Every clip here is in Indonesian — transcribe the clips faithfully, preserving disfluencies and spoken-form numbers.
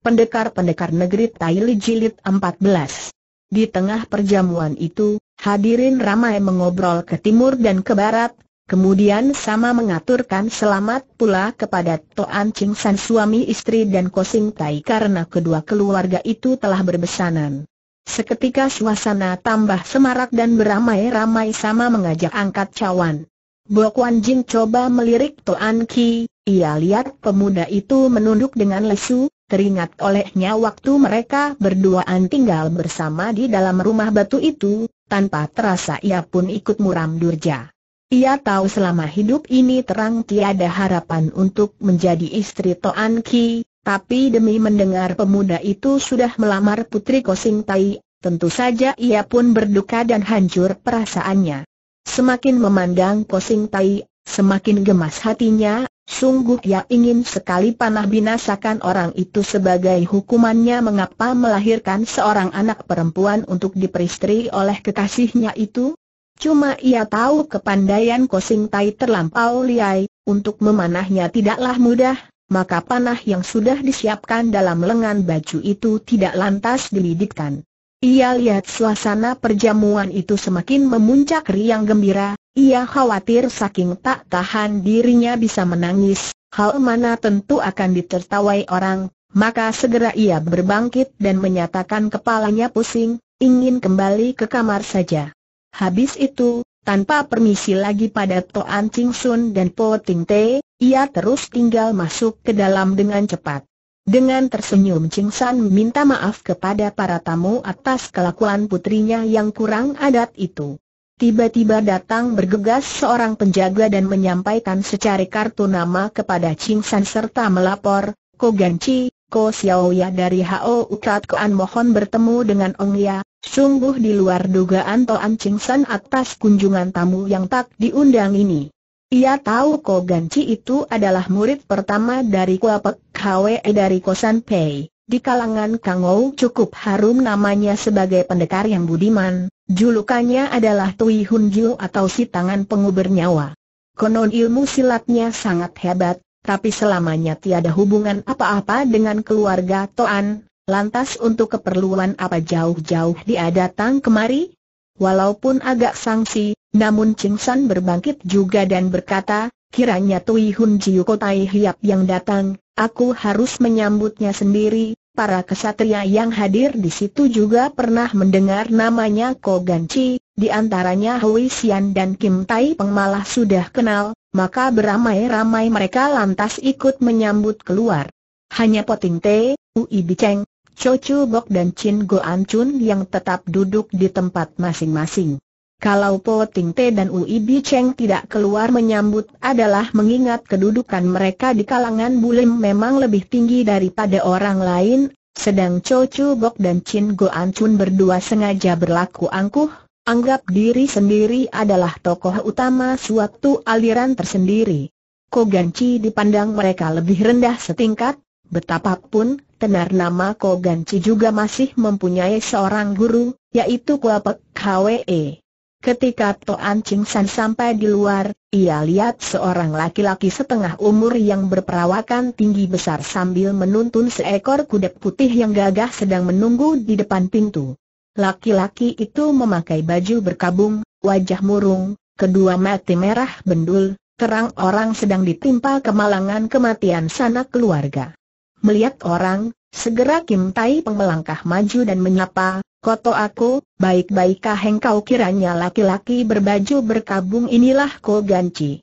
Pendekar-pendekar negeri Taili Jilid empat belas. Di tengah perjamuan itu, hadirin ramai mengobrol ke timur dan ke barat, kemudian sama mengaturkan selamat pula kepada Toan Ching San suami istri dan Ko Sing Tai karena kedua keluarga itu telah berbesanan. Seketika suasana tambah semarak dan beramai-ramai sama mengajak angkat cawan. Bo Kuan Jin coba melirik Toan Ki, ia lihat pemuda itu menunduk dengan lesu, teringat olehnya waktu mereka berduaan tinggal bersama di dalam rumah batu itu, tanpa terasa ia pun ikut muram durja. Ia tahu selama hidup ini terang tiada harapan untuk menjadi istri Toan Ki, tapi demi mendengar pemuda itu sudah melamar putri Ko Sing Tai, tentu saja ia pun berduka dan hancur perasaannya. Semakin memandang Ko Sing Tai, semakin gemas hatinya. Sungguh ia ingin sekali panah binasakan orang itu sebagai hukumannya mengapa melahirkan seorang anak perempuan untuk diperistri oleh kekasihnya itu. Cuma ia tahu kepandaian Ko Sing Tai terlampau liai, untuk memanahnya tidaklah mudah, maka panah yang sudah disiapkan dalam lengan baju itu tidak lantas dilidikkan. Ia lihat suasana perjamuan itu semakin memuncak riang gembira. Ia khawatir saking tak tahan dirinya bisa menangis, hal mana tentu akan ditertawai orang, maka segera ia berbangkit dan menyatakan kepalanya pusing, ingin kembali ke kamar saja. Habis itu, tanpa permisi lagi pada Toan Ching Sun dan Po Ting Te, ia terus tinggal masuk ke dalam dengan cepat. Dengan tersenyum Ching San minta maaf kepada para tamu atas kelakuan putrinya yang kurang adat itu. Tiba-tiba datang bergegas seorang penjaga dan menyampaikan secari kartu nama kepada Ching San serta melapor, "Ko Ganci, Ko Xiaoya dari H O Ukat Koan mohon bertemu dengan Ong Ya." Sungguh di luar dugaan Toan Ching San atas kunjungan tamu yang tak diundang ini. Ia tahu Ko Ganci itu adalah murid pertama dari Kua Pek Hwe dari Ko San Pei. Di kalangan Kangou cukup harum namanya sebagai pendekar yang budiman, julukannya adalah Tui Hun Jiu atau si tangan penguber nyawa. Konon ilmu silatnya sangat hebat, tapi selamanya tiada hubungan apa-apa dengan keluarga Toan, lantas untuk keperluan apa jauh-jauh dia datang kemari? Walaupun agak sangsi, namun Ching San berbangkit juga dan berkata, "Kiranya Tui Hun Jiu Kotai Hiap yang datang, aku harus menyambutnya sendiri." Para kesatria yang hadir di situ juga pernah mendengar namanya Ko Ganci, di antaranya Hui Xian dan Kim Tai Peng malah sudah kenal, maka beramai-ramai mereka lantas ikut menyambut keluar. Hanya Po Ting Te, Ui Biceng, Cho Chu Bok dan Chin Goan Chun yang tetap duduk di tempat masing-masing. Kalau Po Ting Te dan Ui Biceng tidak keluar menyambut adalah mengingat kedudukan mereka di kalangan bulim memang lebih tinggi daripada orang lain, sedang Cho Chu Bok dan Chin Goan Chun berdua sengaja berlaku angkuh, anggap diri sendiri adalah tokoh utama suatu aliran tersendiri. Ko Ganci dipandang mereka lebih rendah setingkat, betapapun tenar nama Ko Ganci juga masih mempunyai seorang guru, yaitu Kua Pek Hwe. Ketika Toan Ching San sampai di luar, ia lihat seorang laki-laki setengah umur yang berperawakan tinggi besar sambil menuntun seekor kuda putih yang gagah sedang menunggu di depan pintu. Laki-laki itu memakai baju berkabung, wajah murung, kedua mata merah bendul, terang orang sedang ditimpa kemalangan kematian sanak keluarga. Melihat orang, segera Kim Tai Peng melangkah maju dan menyapa, "Koto aku, baik-baikkah engkau?" Kiranya laki-laki berbaju berkabung inilah Ko Ganci.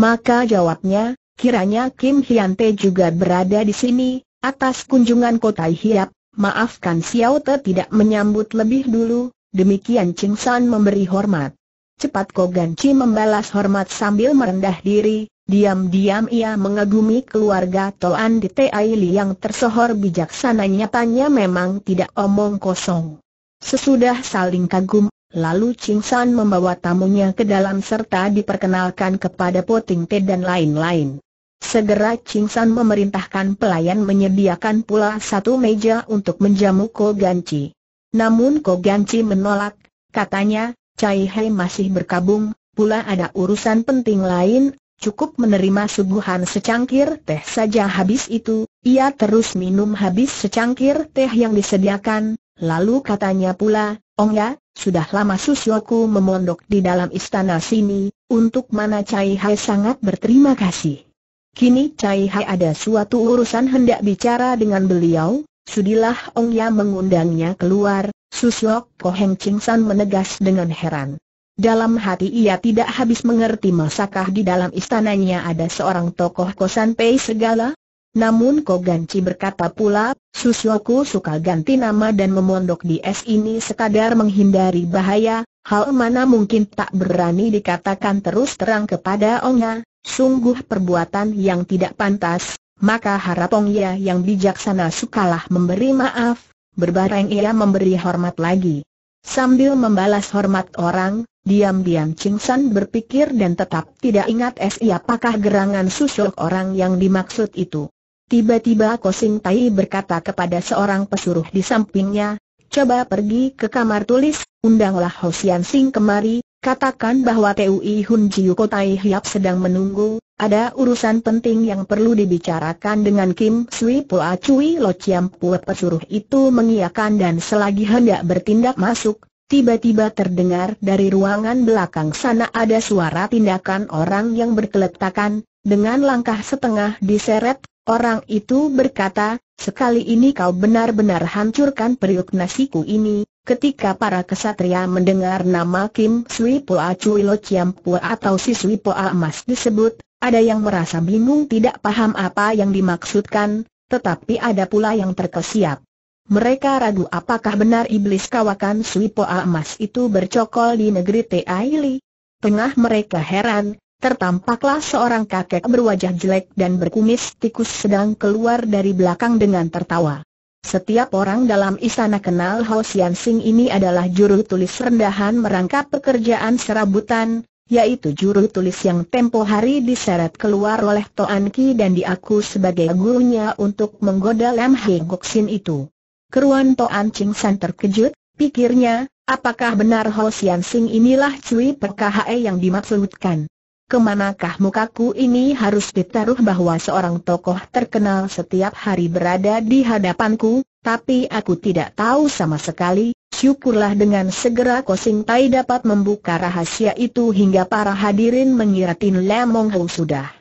Maka jawabnya, "Kiranya Kim Hian Te juga berada di sini, atas kunjungan Ko Tai Hiap, maafkan Xiao Te tidak menyambut lebih dulu." Demikian Ching San memberi hormat. Cepat Ko Ganci membalas hormat sambil merendah diri. Diam-diam ia mengagumi keluarga Toan di Taili yang tersohor bijaksana nyatanya memang tidak omong kosong. Sesudah saling kagum, lalu Ching San membawa tamunya ke dalam serta diperkenalkan kepada Po Ting Te dan lain-lain. Segera Ching San memerintahkan pelayan menyediakan pula satu meja untuk menjamu Ko Ganci. Namun Ko Ganci menolak, katanya, "Cai He masih berkabung, pula ada urusan penting lain. cukup menerima suguhan secangkir teh saja. Habis itu, ia terus minum habis secangkir teh yang disediakan, lalu katanya pula, "Oh ya, sudah lama Susyoku memondok di dalam istana sini, untuk mana Cai Hai sangat berterima kasih. Kini Cai Hai ada suatu urusan hendak bicara dengan beliau, sudilah Ong Ya mengundangnya keluar." Susyok Ko Heng Ching San menegas dengan heran. Dalam hati ia tidak habis mengerti, masakah di dalam istananya ada seorang tokoh kosan pei segala? Namun Ko Ganci berkata pula, "Susyoku suka ganti nama dan memondok di es ini sekadar menghindari bahaya, hal mana mungkin tak berani dikatakan terus terang kepada Ong Ya, sungguh perbuatan yang tidak pantas, maka harap Ong Ya yang bijaksana sukalah memberi maaf." Berbareng ia memberi hormat lagi. Sambil membalas hormat orang, diam-diam Ching San berpikir dan tetap tidak ingat es apakah gerangan Susyok orang yang dimaksud itu. Tiba-tiba Ko Sing Tai berkata kepada seorang pesuruh di sampingnya, "Coba pergi ke kamar tulis, undanglah Ho Sian Sing kemari, katakan bahwa T U I Hun Jiu Ko Tai Hiap sedang menunggu, ada urusan penting yang perlu dibicarakan dengan Kim Sui Poa Cui Lo Chiam Pue." Pesuruh itu mengiyakan dan selagi hendak bertindak masuk, tiba-tiba terdengar dari ruangan belakang sana ada suara tindakan orang yang berkeletakan, dengan langkah setengah diseret. Orang itu berkata, "Sekali ini kau benar-benar hancurkan periuk nasiku ini." Ketika para kesatria mendengar nama Kim Sui Poa Cui Lo Chiam Pue atau si Sui Poa Emas disebut, ada yang merasa bingung tidak paham apa yang dimaksudkan, tetapi ada pula yang terkesiap. Mereka ragu apakah benar iblis kawakan Sui Poa Emas itu bercokol di negeri Teaili. Tengah mereka heran, tertampaklah seorang kakek berwajah jelek dan berkumis tikus sedang keluar dari belakang dengan tertawa. Setiap orang dalam istana kenal Ho Sian Sing ini adalah juru tulis rendahan merangkap pekerjaan serabutan, yaitu juru tulis yang tempo hari diseret keluar oleh Toan Ki dan diaku sebagai gurunya untuk menggoda Lam Hei Gok Sin itu. Keruan Toan Ching San terkejut, pikirnya, apakah benar Ho Sian Sing inilah Cui P K H E yang dimaksudkan? Kemanakah mukaku ini harus ditaruh bahwa seorang tokoh terkenal setiap hari berada di hadapanku, tapi aku tidak tahu sama sekali. Syukurlah dengan segera Ko Sing Tai dapat membuka rahasia itu hingga para hadirin mengira Tin Lam Mong Ho sudah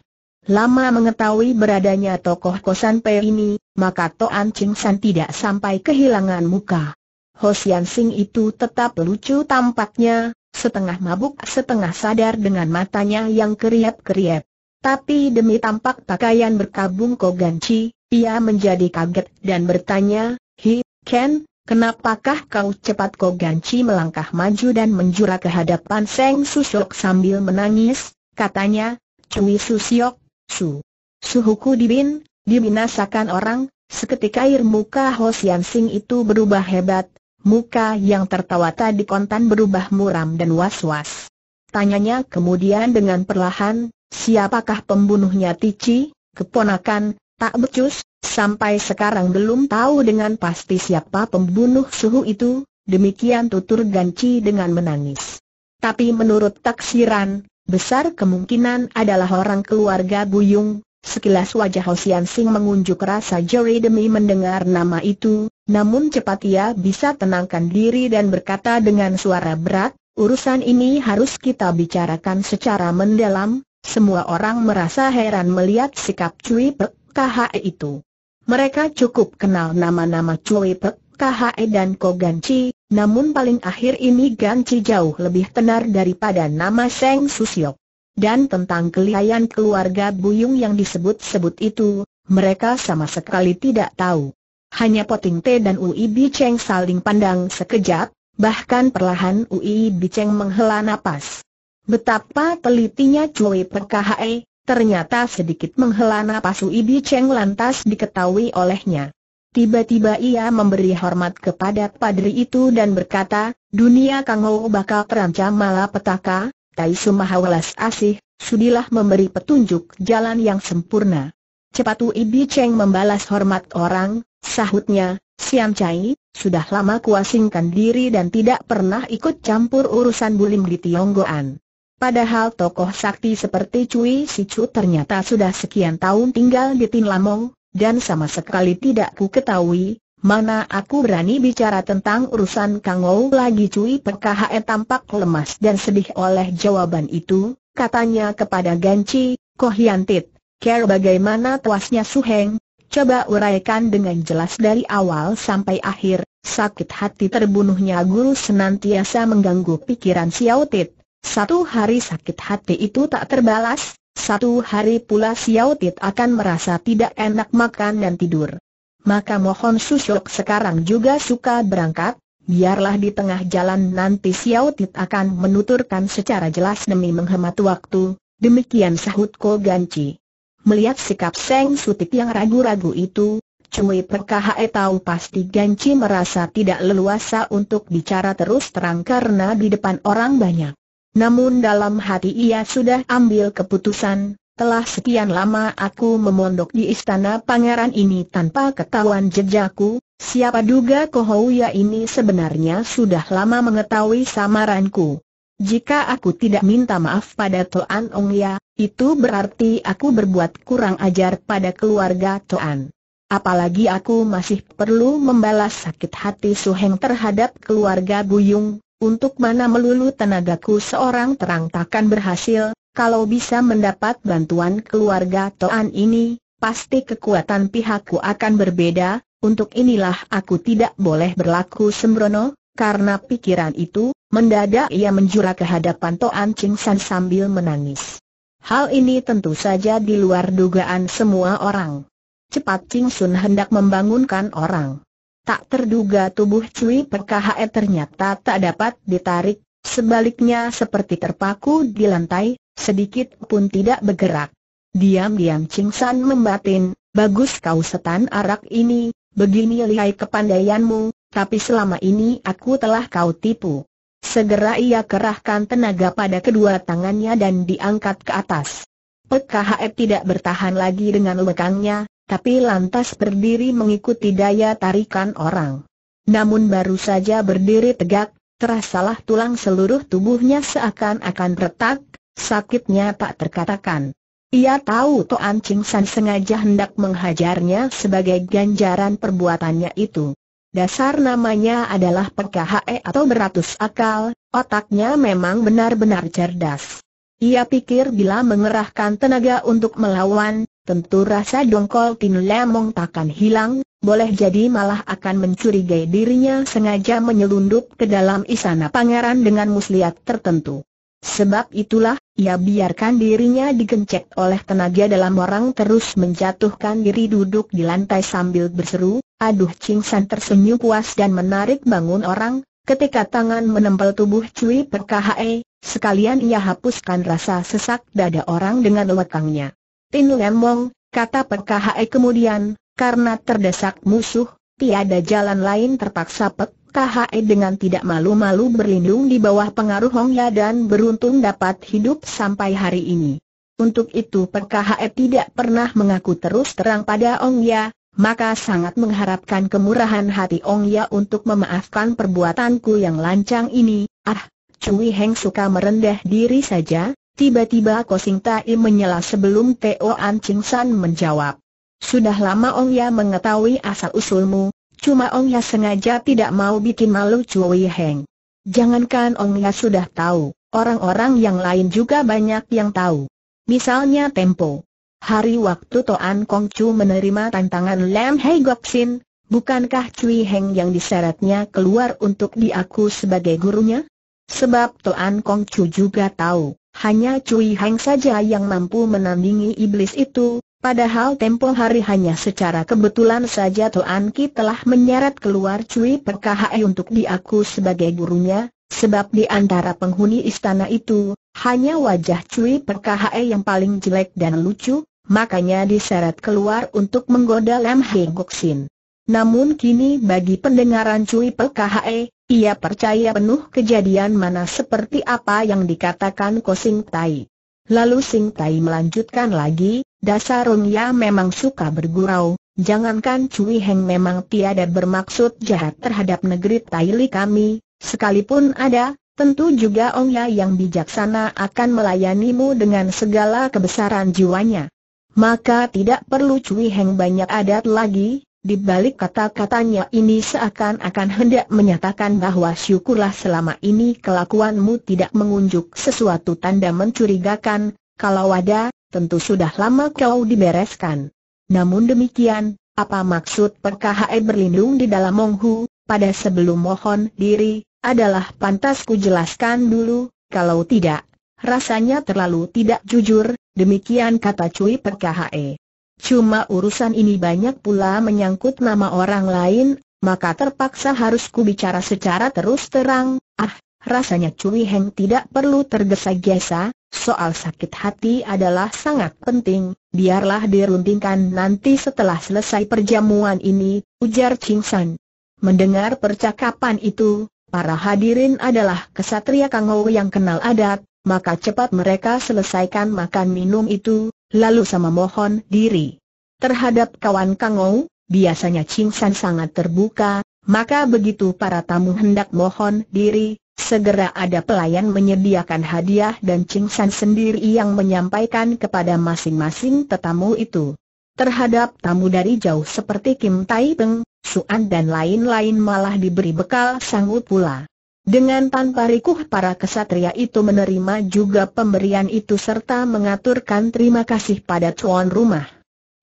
lama mengetahui beradanya tokoh kosan P ini, maka Toan Ching San tidak sampai kehilangan muka. Ho Sian Sing itu tetap lucu tampaknya, setengah mabuk setengah sadar dengan matanya yang keriap-keriap. Tapi demi tampak pakaian berkabung Ko Ganci, ia menjadi kaget dan bertanya, "Hi, Ken, kenapakah kau cepat?" Ko Ganci melangkah maju dan menjura ke hadapan Seng Susyok sambil menangis. Katanya, "Cui Susyok, Su Suhuku dibin, dibinasakan orang." Seketika air muka Ho Sian Sing itu berubah hebat. Muka yang tertawa tadi kontan berubah muram dan was-was. Tanyanya kemudian dengan perlahan, "Siapakah pembunuhnya Tici, keponakan, tak becus, sampai sekarang belum tahu dengan pasti siapa pembunuh suhu itu." Demikian tutur Ganci dengan menangis. Tapi menurut taksiran, besar kemungkinan adalah orang keluarga Buyung. Sekilas wajah Ho Sian Sing mengunjuk rasa jeri demi mendengar nama itu, namun cepat ia bisa tenangkan diri dan berkata dengan suara berat, "Urusan ini harus kita bicarakan secara mendalam." Semua orang merasa heran melihat sikap Cui P K H E itu. Mereka cukup kenal nama-nama Cui P K H E dan Ko Ganci, namun paling akhir ini Ganci jauh lebih tenar daripada nama Seng Susyok. Dan tentang kelihayan keluarga Buyung yang disebut-sebut itu, mereka sama sekali tidak tahu. Hanya Poting Te dan Ui Biceng saling pandang sekejap, bahkan perlahan Ui Biceng menghela napas. Betapa telitinya Cui P K H E, ternyata sedikit menghela napas Ui Biceng lantas diketahui olehnya. Tiba-tiba ia memberi hormat kepada padri itu dan berkata, "Dunia Kang Ho bakal terancam malapetaka. Tai Sumahawalas Asih, sudilah memberi petunjuk jalan yang sempurna." Cepat Ui Biceng membalas hormat orang, sahutnya, "Siam Cai, sudah lama kuasingkan diri dan tidak pernah ikut campur urusan bulim di Tionggoan. Padahal tokoh sakti seperti Cui Sicu ternyata sudah sekian tahun tinggal di Tin Lamong, dan sama sekali tidak ku ketahui. Mana aku berani bicara tentang urusan Kang Ou lagi? Cui P K H E tampak lemas dan sedih oleh jawaban itu. Katanya kepada Ganci, "Ko Hian Tit, care bagaimana tuasnya Su Heng? Coba uraikan dengan jelas dari awal sampai akhir." Sakit hati terbunuhnya guru senantiasa mengganggu pikiran Xiao Tit. Satu hari sakit hati itu tak terbalas, satu hari pula Xiao Tit akan merasa tidak enak makan dan tidur. Maka mohon Su Syok sekarang juga suka berangkat. Biarlah di tengah jalan nanti Xiao Tit akan menuturkan secara jelas demi menghemat waktu. Demikian sahut Ko Ganci. Melihat sikap Seng Sutik yang ragu-ragu itu, Cui P K H E tahu pasti Ganci merasa tidak leluasa untuk bicara terus terang karena di depan orang banyak. Namun dalam hati ia sudah ambil keputusan, telah sekian lama aku memondok di istana pangeran ini tanpa ketahuan jejakku, siapa duga Ko Houya ini sebenarnya sudah lama mengetahui samaranku. Jika aku tidak minta maaf pada Toan Ong Ya, itu berarti aku berbuat kurang ajar pada keluarga Toan. Apalagi aku masih perlu membalas sakit hati Su Heng terhadap keluarga Buyung. Untuk mana melulu tenagaku seorang terang takkan berhasil. Kalau bisa mendapat bantuan keluarga Toan ini, pasti kekuatan pihakku akan berbeda. Untuk inilah aku tidak boleh berlaku sembrono. Karena pikiran itu, mendadak ia menjura ke hadapan Toan Ching San sambil menangis. Hal ini tentu saja di luar dugaan semua orang. Cepat Ching Sun hendak membangunkan orang. Tak terduga tubuh Cui P K H E ternyata tak dapat ditarik, sebaliknya seperti terpaku di lantai, sedikit pun tidak bergerak. Diam-diam Ching San membatin, bagus kau setan arak ini, begini lihai kepandaianmu, tapi selama ini aku telah kau tipu. Segera ia kerahkan tenaga pada kedua tangannya dan diangkat ke atas. P K H E tidak bertahan lagi dengan lekangnya, tapi lantas berdiri mengikuti daya tarikan orang. Namun baru saja berdiri tegak, terasalah tulang seluruh tubuhnya seakan-akan retak, sakitnya tak terkatakan. Ia tahu Toan Ching San sengaja hendak menghajarnya sebagai ganjaran perbuatannya itu. Dasar namanya adalah P K H E atau beratus akal, otaknya memang benar-benar cerdas. Ia pikir bila mengerahkan tenaga untuk melawan, tentu rasa dongkol Tin Lamong takkan hilang, boleh jadi malah akan mencurigai dirinya sengaja menyelundup ke dalam istana pangeran dengan muslihat tertentu. Sebab itulah, ia biarkan dirinya digencet oleh tenaga dalam orang terus menjatuhkan diri duduk di lantai sambil berseru, aduh. Ching San tersenyum puas dan menarik bangun orang, ketika tangan menempel tubuh Cui P K H E, sekalian ia hapuskan rasa sesak dada orang dengan lekangnya. Tin Lamong, kata P K H E kemudian, karena terdesak musuh, tiada jalan lain terpaksa P K H E dengan tidak malu-malu berlindung di bawah pengaruh Hong Ya dan beruntung dapat hidup sampai hari ini. Untuk itu P K H E tidak pernah mengaku terus terang pada Hong Ya, maka sangat mengharapkan kemurahan hati Hong Ya untuk memaafkan perbuatanku yang lancang ini. Ah, Cui Heng suka merendah diri saja. Tiba-tiba Ko Sing Tai menyela sebelum Toan Ching San menjawab. Sudah lama Ong Ya mengetahui asal-usulmu, cuma Ong Ya sengaja tidak mau bikin malu Cui Heng. Jangankan Ong Ya sudah tahu, orang-orang yang lain juga banyak yang tahu. Misalnya Tempo. Hari waktu Toan Kong Chu menerima tantangan Lam Hai Gok Sin, bukankah Cui Heng yang diseretnya keluar untuk diaku sebagai gurunya? Sebab Toan Kong Chu juga tahu. Hanya Cui Heng saja yang mampu menandingi iblis itu, padahal tempo hari hanya secara kebetulan saja Toan Ki telah menyeret keluar Cui P K H E untuk diaku sebagai gurunya, sebab di antara penghuni istana itu, hanya wajah Cui P K H E yang paling jelek dan lucu, makanya diseret keluar untuk menggoda Lam Hai Gok Sin. Namun kini bagi pendengaran Cui P K H E, ia percaya penuh kejadian mana seperti apa yang dikatakan Ko Sing Tai. Lalu Sing Tai melanjutkan lagi, dasar Ong Ya memang suka bergurau, jangankan Cui Heng memang tiada bermaksud jahat terhadap negeri Tai Li kami, sekalipun ada, Tentu juga Ongya yang bijaksana akan melayanimu dengan segala kebesaran jiwanya. Maka tidak perlu Cui Heng banyak adat lagi." Di balik kata-katanya ini seakan-akan hendak menyatakan bahwa syukurlah selama ini kelakuanmu tidak mengunjuk sesuatu tanda mencurigakan. Kalau ada, tentu sudah lama kau dibereskan. Namun demikian, apa maksud P K H E berlindung di dalam Monghu? Pada sebelum mohon diri, adalah pantas ku jelaskan dulu, kalau tidak, rasanya terlalu tidak jujur, demikian kata Cui P K H E. Cuma urusan ini banyak pula menyangkut nama orang lain, maka terpaksa harus ku bicara secara terus terang. Ah, rasanya Cui Heng tidak perlu tergesa-gesa. Soal sakit hati adalah sangat penting, biarlah diruntingkan nanti setelah selesai perjamuan ini, ujar Ching San. Mendengar percakapan itu, para hadirin adalah kesatria Kangou yang kenal adat, maka cepat mereka selesaikan makan minum itu, lalu sama mohon diri. Terhadap kawan Kangou, biasanya Ching San sangat terbuka, maka begitu para tamu hendak mohon diri, segera ada pelayan menyediakan hadiah dan Ching San sendiri yang menyampaikan kepada masing-masing tetamu itu. Terhadap tamu dari jauh seperti Kim Tai Peng, Suan dan lain-lain malah diberi bekal sangu pula. Dengan tanpa rikuh para kesatria itu menerima juga pemberian itu serta mengaturkan terima kasih pada tuan rumah.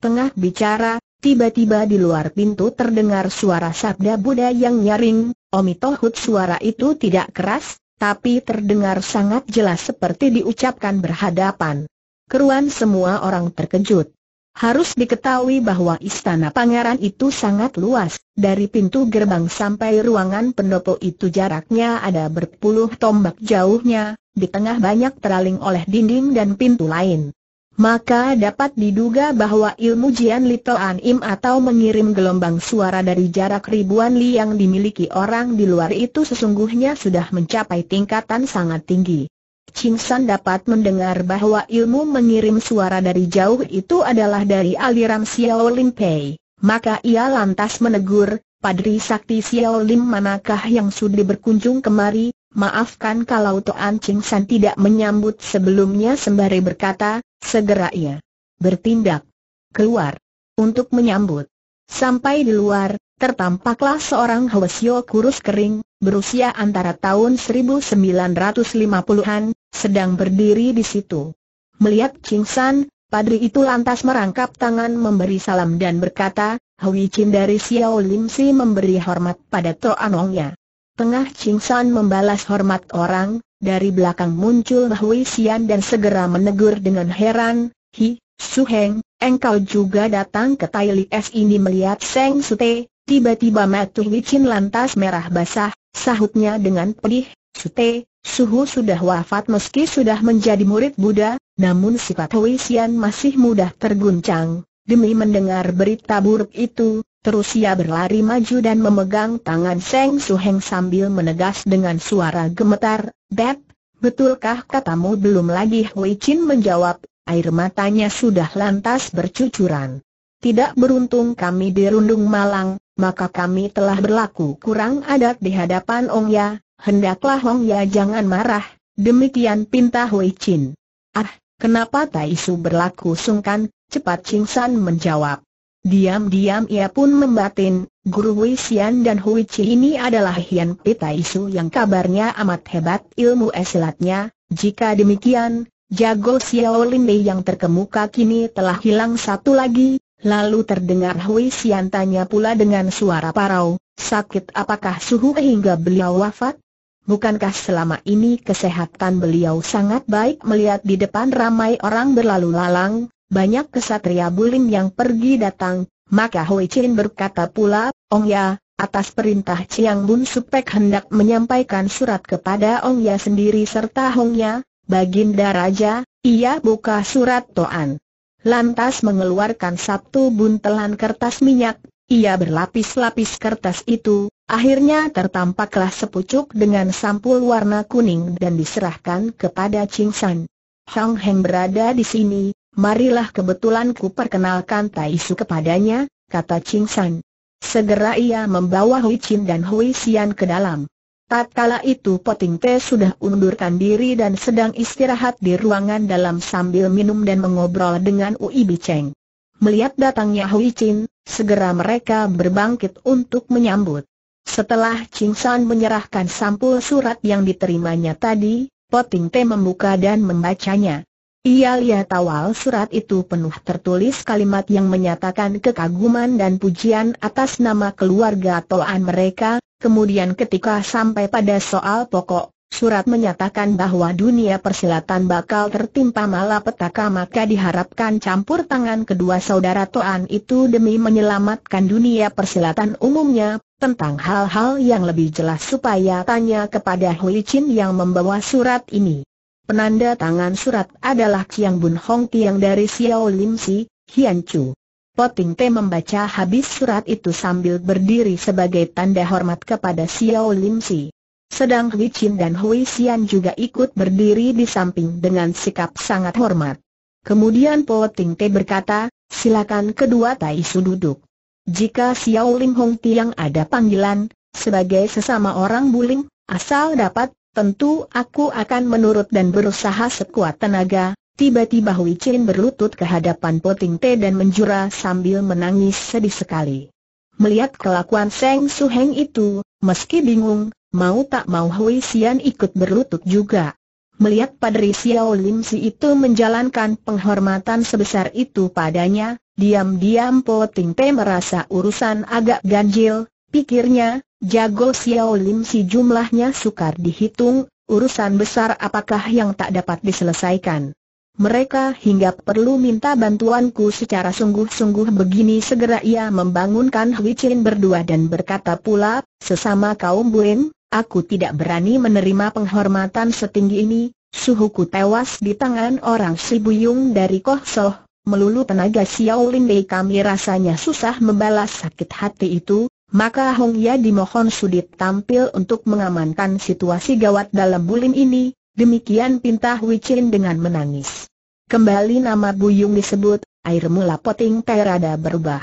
Tengah bicara, tiba-tiba di luar pintu terdengar suara sabda Buddha yang nyaring. Omitohut, suara itu tidak keras, tapi terdengar sangat jelas seperti diucapkan berhadapan. Keruan semua orang terkejut. Harus diketahui bahwa istana pangeran itu sangat luas, dari pintu gerbang sampai ruangan pendopo itu jaraknya ada berpuluh tombak jauhnya, di tengah banyak teraling oleh dinding dan pintu lain. Maka dapat diduga bahwa ilmu Jian Litoan Im atau mengirim gelombang suara dari jarak ribuan li yang dimiliki orang di luar itu sesungguhnya sudah mencapai tingkatan sangat tinggi. Ching San dapat mendengar bahwa ilmu mengirim suara dari jauh itu adalah dari aliran Xiao Lim Pei, maka ia lantas menegur, "Padri sakti Xiao Lim manakah yang sudah berkunjung kemari? Maafkan kalau Toan Ching San tidak menyambut sebelumnya." Sembari berkata, segera ia bertindak keluar untuk menyambut. Sampai di luar, tertampaklah seorang hwasyo kurus kering, berusia antara tahun seribu sembilan ratus lima puluhan, sedang berdiri di situ. Melihat Ching San, padri itu lantas merangkap tangan memberi salam dan berkata, "Hui Chin dari Xiao Lim Si memberi hormat pada Toan Ongya." Tengah Ching San membalas hormat orang, dari belakang muncul Hui Xian dan segera menegur dengan heran, "Hi, Su Heng, engkau juga datang ke Tai Li Es ini?" Melihat Seng Sute, tiba-tiba mata Hui Chin lantas merah basah, sahutnya dengan pedih, "Sute, Suhu sudah wafat meski sudah menjadi murid Buddha, namun sifat Hui Xian masih mudah terguncang." Demi mendengar berita buruk itu, terus ia berlari maju dan memegang tangan Seng Su Heng sambil menegas dengan suara gemetar, "Beb, betulkah katamu?" Belum lagi Hui Chin menjawab, air matanya sudah lantas bercucuran. "Tidak beruntung kami dirundung malang, maka kami telah berlaku kurang adat di hadapan Ongya. Hendaklah Ongya jangan marah." Demikian pinta Hui Chin. "Ah, kenapa Tai Su berlaku sungkan?" cepat Ching San menjawab. Diam-diam ia pun membatin, "Guru Hui Xian dan Hui Chi ini adalah Hian Pi Tai Su yang kabarnya amat hebat ilmu esilatnya. Jika demikian, jago Xiao Lin Mei yang terkemuka kini telah hilang satu lagi." Lalu terdengar Hui Xian tanya pula dengan suara parau, "Sakit apakah Suhu hingga beliau wafat? Bukankah selama ini kesehatan beliau sangat baik?" Melihat di depan ramai orang berlalu lalang, banyak kesatria Bulim yang pergi datang, maka Hui Chin berkata pula, "Ongya, atas perintah Chiang Bun Supek hendak menyampaikan surat kepada Ongya sendiri serta Ongya, Baginda Raja." Ia buka surat Toan, lantas mengeluarkan satu buntelan kertas minyak. Ia berlapis-lapis kertas itu, akhirnya tertampaklah sepucuk dengan sampul warna kuning dan diserahkan kepada Ching San. "Hang Heng berada di sini. Marilah kebetulan ku perkenalkan Tai Su kepadanya," kata Ching San. Segera ia membawa Hui Chin dan Hui Xian ke dalam. Tatkala itu Poting Te sudah undurkan diri dan sedang istirahat di ruangan dalam sambil minum dan mengobrol dengan Ui Biceng. Melihat datangnya Hui Chin, segera mereka berbangkit untuk menyambut. Setelah Ching San menyerahkan sampul surat yang diterimanya tadi, Poting Te membuka dan membacanya. Ia lihat awal surat itu penuh tertulis kalimat yang menyatakan kekaguman dan pujian atas nama keluarga Toan mereka. Kemudian ketika sampai pada soal pokok, surat menyatakan bahwa dunia persilatan bakal tertimpa malapetaka, maka diharapkan campur tangan kedua saudara Toan itu demi menyelamatkan dunia persilatan umumnya. Tentang hal-hal yang lebih jelas supaya tanya kepada Hui Chin yang membawa surat ini. Penanda tangan surat adalah Chiang Bun Hong Tiang dari Xiao Lim Si, Hian Chu. Poting Te membaca habis surat itu sambil berdiri sebagai tanda hormat kepada Xiao Lim Si. Sedang Hui Chin dan Hui Xian juga ikut berdiri di samping dengan sikap sangat hormat. Kemudian Poting Te berkata, silakan kedua Tai Su duduk. Jika Xiao Lim Hong Tiang ada panggilan, sebagai sesama orang Bulim, asal dapat, tentu aku akan menurut dan berusaha sekuat tenaga. Tiba-tiba Hui Chin berlutut ke hadapan Poting Te dan menjura sambil menangis sedih sekali. Melihat kelakuan Seng Su Heng itu, meski bingung, mau tak mau Hui Xian ikut berlutut juga. Melihat Padri Xiao Lim Si itu menjalankan penghormatan sebesar itu padanya, diam-diam Poting Te merasa urusan agak ganjil. Pikirnya, jago Xiao Lim Si jumlahnya sukar dihitung, urusan besar apakah yang tak dapat diselesaikan. Mereka hingga perlu minta bantuanku secara sungguh-sungguh begini. Segera ia membangunkan Hui Chin berdua dan berkata pula, sesama kaum Buin, aku tidak berani menerima penghormatan setinggi ini. Suhuku tewas di tangan orang Si Buyung dari Koh Soh. Melulu tenaga Xiao Lin Dei kami rasanya susah membalas sakit hati itu. Maka Hong Ya dimohon sudi tampil untuk mengamankan situasi gawat dalam Bulim ini. Demikian pinta Hui Chin dengan menangis. Kembali nama Buyung disebut, air mula Poting Te rada berubah.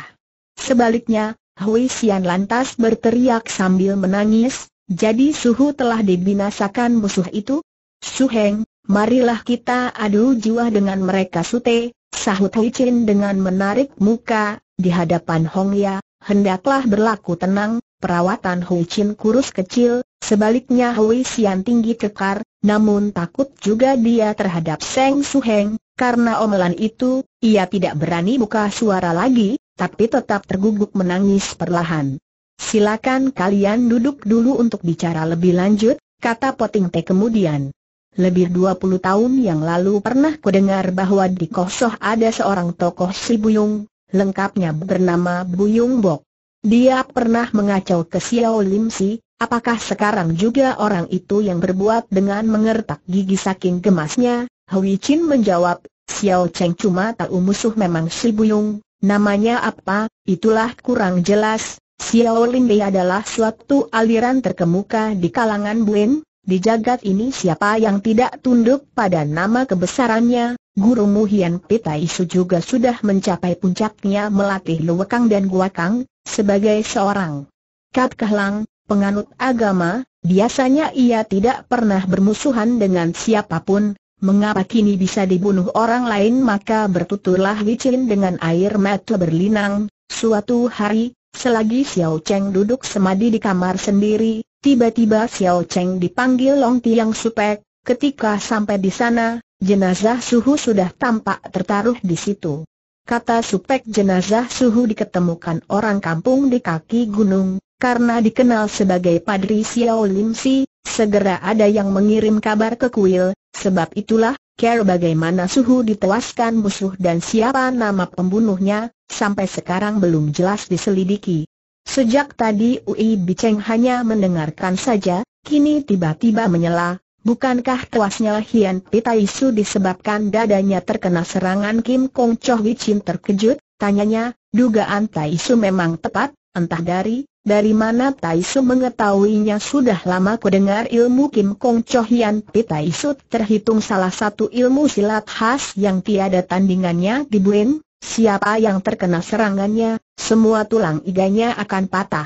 Sebaliknya, Hui Xian lantas berteriak sambil menangis, jadi suhu telah dibinasakan musuh itu? Su Heng, marilah kita adu jiwa dengan mereka. Sute, sahut Hui Chin dengan menarik muka, di hadapan Hong Ya, hendaklah berlaku tenang. Perawatan Hui Chin kurus kecil, sebaliknya Hui Xian tinggi kekar, namun takut juga dia terhadap Seng Su Heng. Karena omelan itu, ia tidak berani buka suara lagi, tapi tetap terguguk menangis perlahan. Silakan kalian duduk dulu untuk bicara lebih lanjut, kata Poting Te kemudian. Lebih dua puluh tahun yang lalu pernah kudengar bahwa di Koh Soh ada seorang tokoh Si Buyung, lengkapnya bernama Buyung Bok. Dia pernah mengacau ke Xiao Lim Si. Apakah sekarang juga orang itu yang berbuat? Dengan mengertak gigi saking gemasnya, Hui Chin menjawab, Xiao Cheng cuma tahu musuh memang Si Buyung. Namanya apa, itulah kurang jelas. Xiao Lim Dei adalah suatu aliran terkemuka di kalangan Buin. Di jagat ini siapa yang tidak tunduk pada nama kebesarannya? Guru Mu Hian Pitai Su juga sudah mencapai puncaknya melatih Luwekang dan Guakang. Sebagai seorang Kat Kahlang, penganut agama, biasanya ia tidak pernah bermusuhan dengan siapapun. Mengapa kini bisa dibunuh orang lain? Maka bertuturlah Hui Chin dengan air mata berlinang. Suatu hari, selagi Xiao Cheng duduk semadi di kamar sendiri, tiba-tiba Xiao Cheng dipanggil Long Tiang Supek. Ketika sampai di sana, jenazah Suhu sudah tampak tertaruh di situ. Kata Supek, jenazah Suhu diketemukan orang kampung di kaki gunung. Karena dikenal sebagai Padri Xiao Lim Si, segera ada yang mengirim kabar ke kuil. Sebab itulah, care bagaimana Suhu ditewaskan musuh dan siapa nama pembunuhnya, sampai sekarang belum jelas diselidiki. Sejak tadi Ui Biceng hanya mendengarkan saja, kini tiba-tiba menyela. Bukankah tewasnya Hian Pitai Su disebabkan dadanya terkena serangan Kim Kong Choh? Hui Chin terkejut, tanyanya, dugaan Tai Su memang tepat, entah dari, dari mana Tai Su mengetahuinya. Sudah lama kudengar ilmu Kim Kong Choh Hian Pitai Su terhitung salah satu ilmu silat khas yang tiada tandingannya di Buin. Siapa yang terkena serangannya, semua tulang iganya akan patah.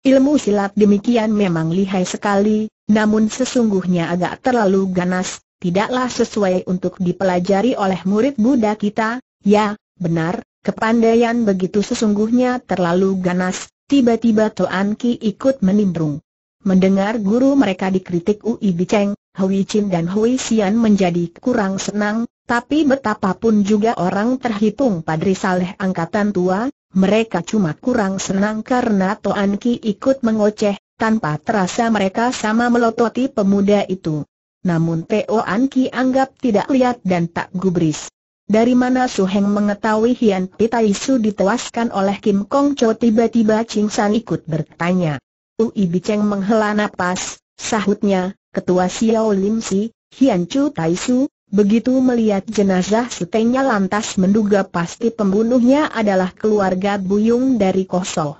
Ilmu silat demikian memang lihai sekali, namun sesungguhnya agak terlalu ganas, tidaklah sesuai untuk dipelajari oleh murid muda kita. Ya, benar, kepandaian begitu sesungguhnya terlalu ganas. Tiba-tiba Toan Ki ikut menimbrung. Mendengar guru mereka dikritik Ui Biceng, Hui Chin dan Hui Xian menjadi kurang senang, tapi betapapun juga orang terhitung Padri Saleh angkatan tua, mereka cuma kurang senang karena Toan Ki ikut mengoceh, tanpa terasa mereka sama melototi pemuda itu. Namun Toan Ki anggap tidak lihat dan tak gubris. Dari mana Su Heng mengetahui Hian Pi Tai Su ditewaskan oleh Kim Kong Cho? Tiba-tiba Ching San ikut bertanya. Ui Biceng menghela napas, sahutnya, ketua Xiao Lim Si, Hian Chu Tai Su, begitu melihat jenazah sutenya lantas menduga pasti pembunuhnya adalah keluarga Buyung dari Kosoh.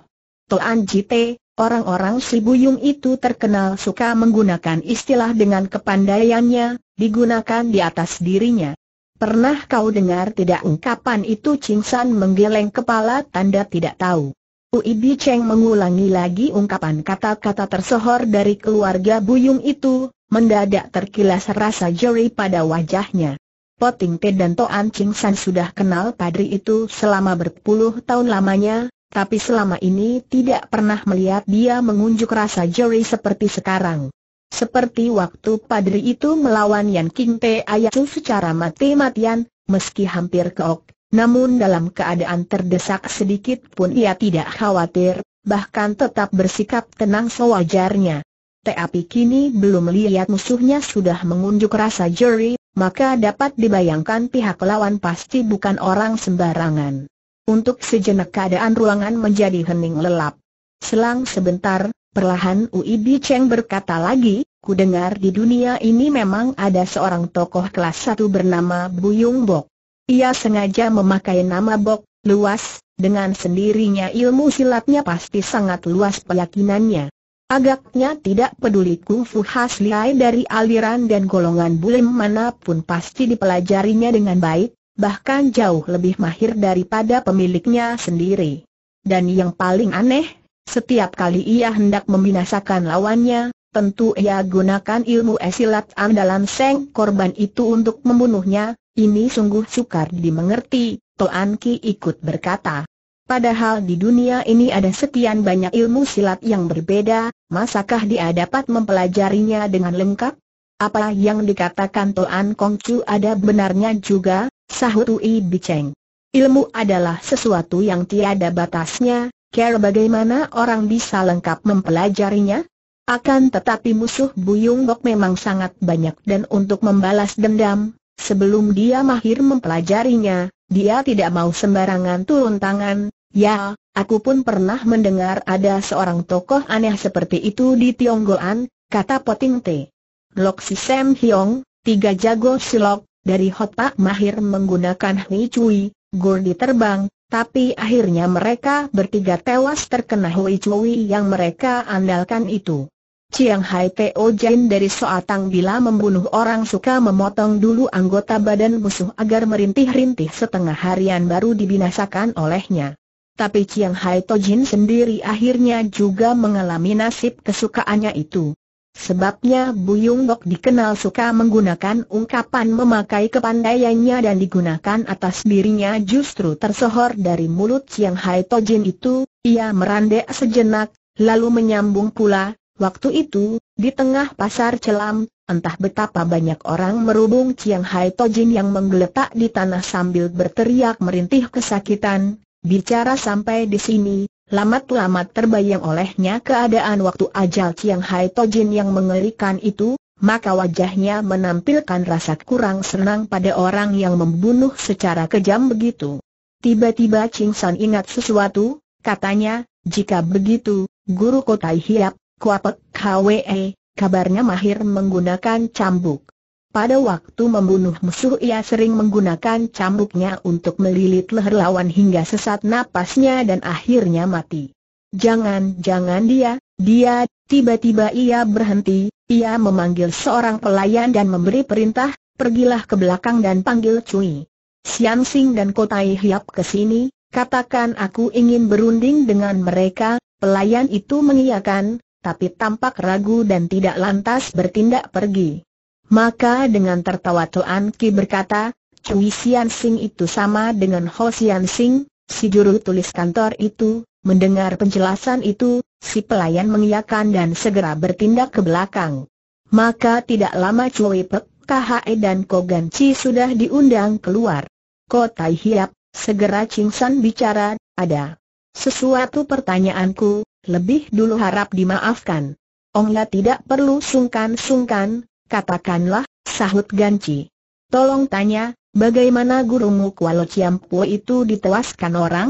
Toan Jite, orang-orang si Buyung itu terkenal suka menggunakan istilah dengan kepandaiannya, digunakan di atas dirinya. Pernah kau dengar tidak ungkapan itu? Ching San menggeleng kepala tanda tidak tahu. Ui Biceng mengulangi lagi ungkapan kata-kata tersohor dari keluarga Buyung itu, mendadak terkilas rasa jeri pada wajahnya. Poting Te dan Toan Ching San sudah kenal padri itu selama berpuluh tahun lamanya, tapi selama ini tidak pernah melihat dia mengunjuk rasa jeri seperti sekarang. Seperti waktu padri itu melawan Yan King Te Ayacu secara mati-matian, meski hampir keok, namun dalam keadaan terdesak sedikit pun ia tidak khawatir, bahkan tetap bersikap tenang sewajarnya. Tapi kini belum lihat musuhnya sudah mengunjuk rasa jeri, maka dapat dibayangkan pihak lawan pasti bukan orang sembarangan. Untuk sejenak keadaan ruangan menjadi hening lelap. Selang sebentar, perlahan Ui Biceng berkata lagi, ku dengar di dunia ini memang ada seorang tokoh kelas satu bernama Buyung Bok. Ia sengaja memakai nama Bok Luas, dengan sendirinya ilmu silatnya pasti sangat luas peyakinannya. Agaknya tidak peduli kungfu khas lihai dari aliran dan golongan bulim manapun pasti dipelajarinya dengan baik, bahkan jauh lebih mahir daripada pemiliknya sendiri. Dan yang paling aneh, setiap kali ia hendak membinasakan lawannya, tentu ia gunakan ilmu silat andalan Seng korban itu untuk membunuhnya. Ini sungguh sukar dimengerti, Toan Ki ikut berkata. Padahal di dunia ini ada sekian banyak ilmu silat yang berbeda, masakah dia dapat mempelajarinya dengan lengkap? Apa yang dikatakan Toan Kong Chu ada benarnya juga, sahut Ui Biceng. Ilmu adalah sesuatu yang tiada batasnya. Kira bagaimana orang bisa lengkap mempelajarinya? Akan tetapi musuh Buyung Bok memang sangat banyak, dan untuk membalas dendam, sebelum dia mahir mempelajarinya, dia tidak mau sembarangan turun tangan. Ya, aku pun pernah mendengar ada seorang tokoh aneh seperti itu di Tionggoan, kata Poting Te. Lok Si Sam Hiong, tiga jago silok, dari Hotak mahir menggunakan Hui Cui, Gordi terbang. Tapi akhirnya mereka bertiga tewas terkena Hui Chui yang mereka andalkan itu. Chiang Hai Teo Jin dari Soatang bila membunuh orang suka memotong dulu anggota badan musuh agar merintih-rintih setengah harian baru dibinasakan olehnya. Tapi Chiang Hai Teo Jin sendiri akhirnya juga mengalami nasib kesukaannya itu. Sebabnya Buyung Bok dikenal suka menggunakan ungkapan memakai kepandaiannya dan digunakan atas dirinya justru tersohor dari mulut Chiang Hai Teo Jin itu. Ia merandek sejenak, lalu menyambung pula, waktu itu, di tengah pasar Celam, entah betapa banyak orang merubung Chiang Hai Teo Jin yang menggeletak di tanah sambil berteriak merintih kesakitan. Bicara sampai di sini, lamat-lamat terbayang olehnya keadaan waktu ajal Chiang Hai Teo Jin yang mengerikan itu, maka wajahnya menampilkan rasa kurang senang pada orang yang membunuh secara kejam begitu. Tiba-tiba Ching San ingat sesuatu, katanya, jika begitu, Guru Kotai Hiap, Kuapek Hwe, kabarnya mahir menggunakan cambuk. Pada waktu membunuh musuh ia sering menggunakan cambuknya untuk melilit leher lawan hingga sesat napasnya dan akhirnya mati. Jangan-jangan dia, dia, tiba-tiba ia berhenti, ia memanggil seorang pelayan dan memberi perintah, pergilah ke belakang dan panggil Cui Sian Sing dan Kotai Hiap ke sini, katakan aku ingin berunding dengan mereka, Pelayan itu mengiyakan, tapi tampak ragu dan tidak lantas bertindak pergi. Maka dengan tertawa Toan Ki berkata, Cui Sian Sing itu sama dengan Ho Sian Sing, si juru tulis kantor itu. Mendengar penjelasan itu, si pelayan mengiyakan dan segera bertindak ke belakang. Maka tidak lama Cui Pek, K H E dan Kogan Chi sudah diundang keluar. Ko Tai Hiap, segera Ching San bicara, ada sesuatu pertanyaanku, lebih dulu harap dimaafkan. Ongla tidak perlu sungkan-sungkan, katakanlah, sahut Gan Chi. Tolong tanya, bagaimana gurumu Kualo Ciam Pue itu ditewaskan orang?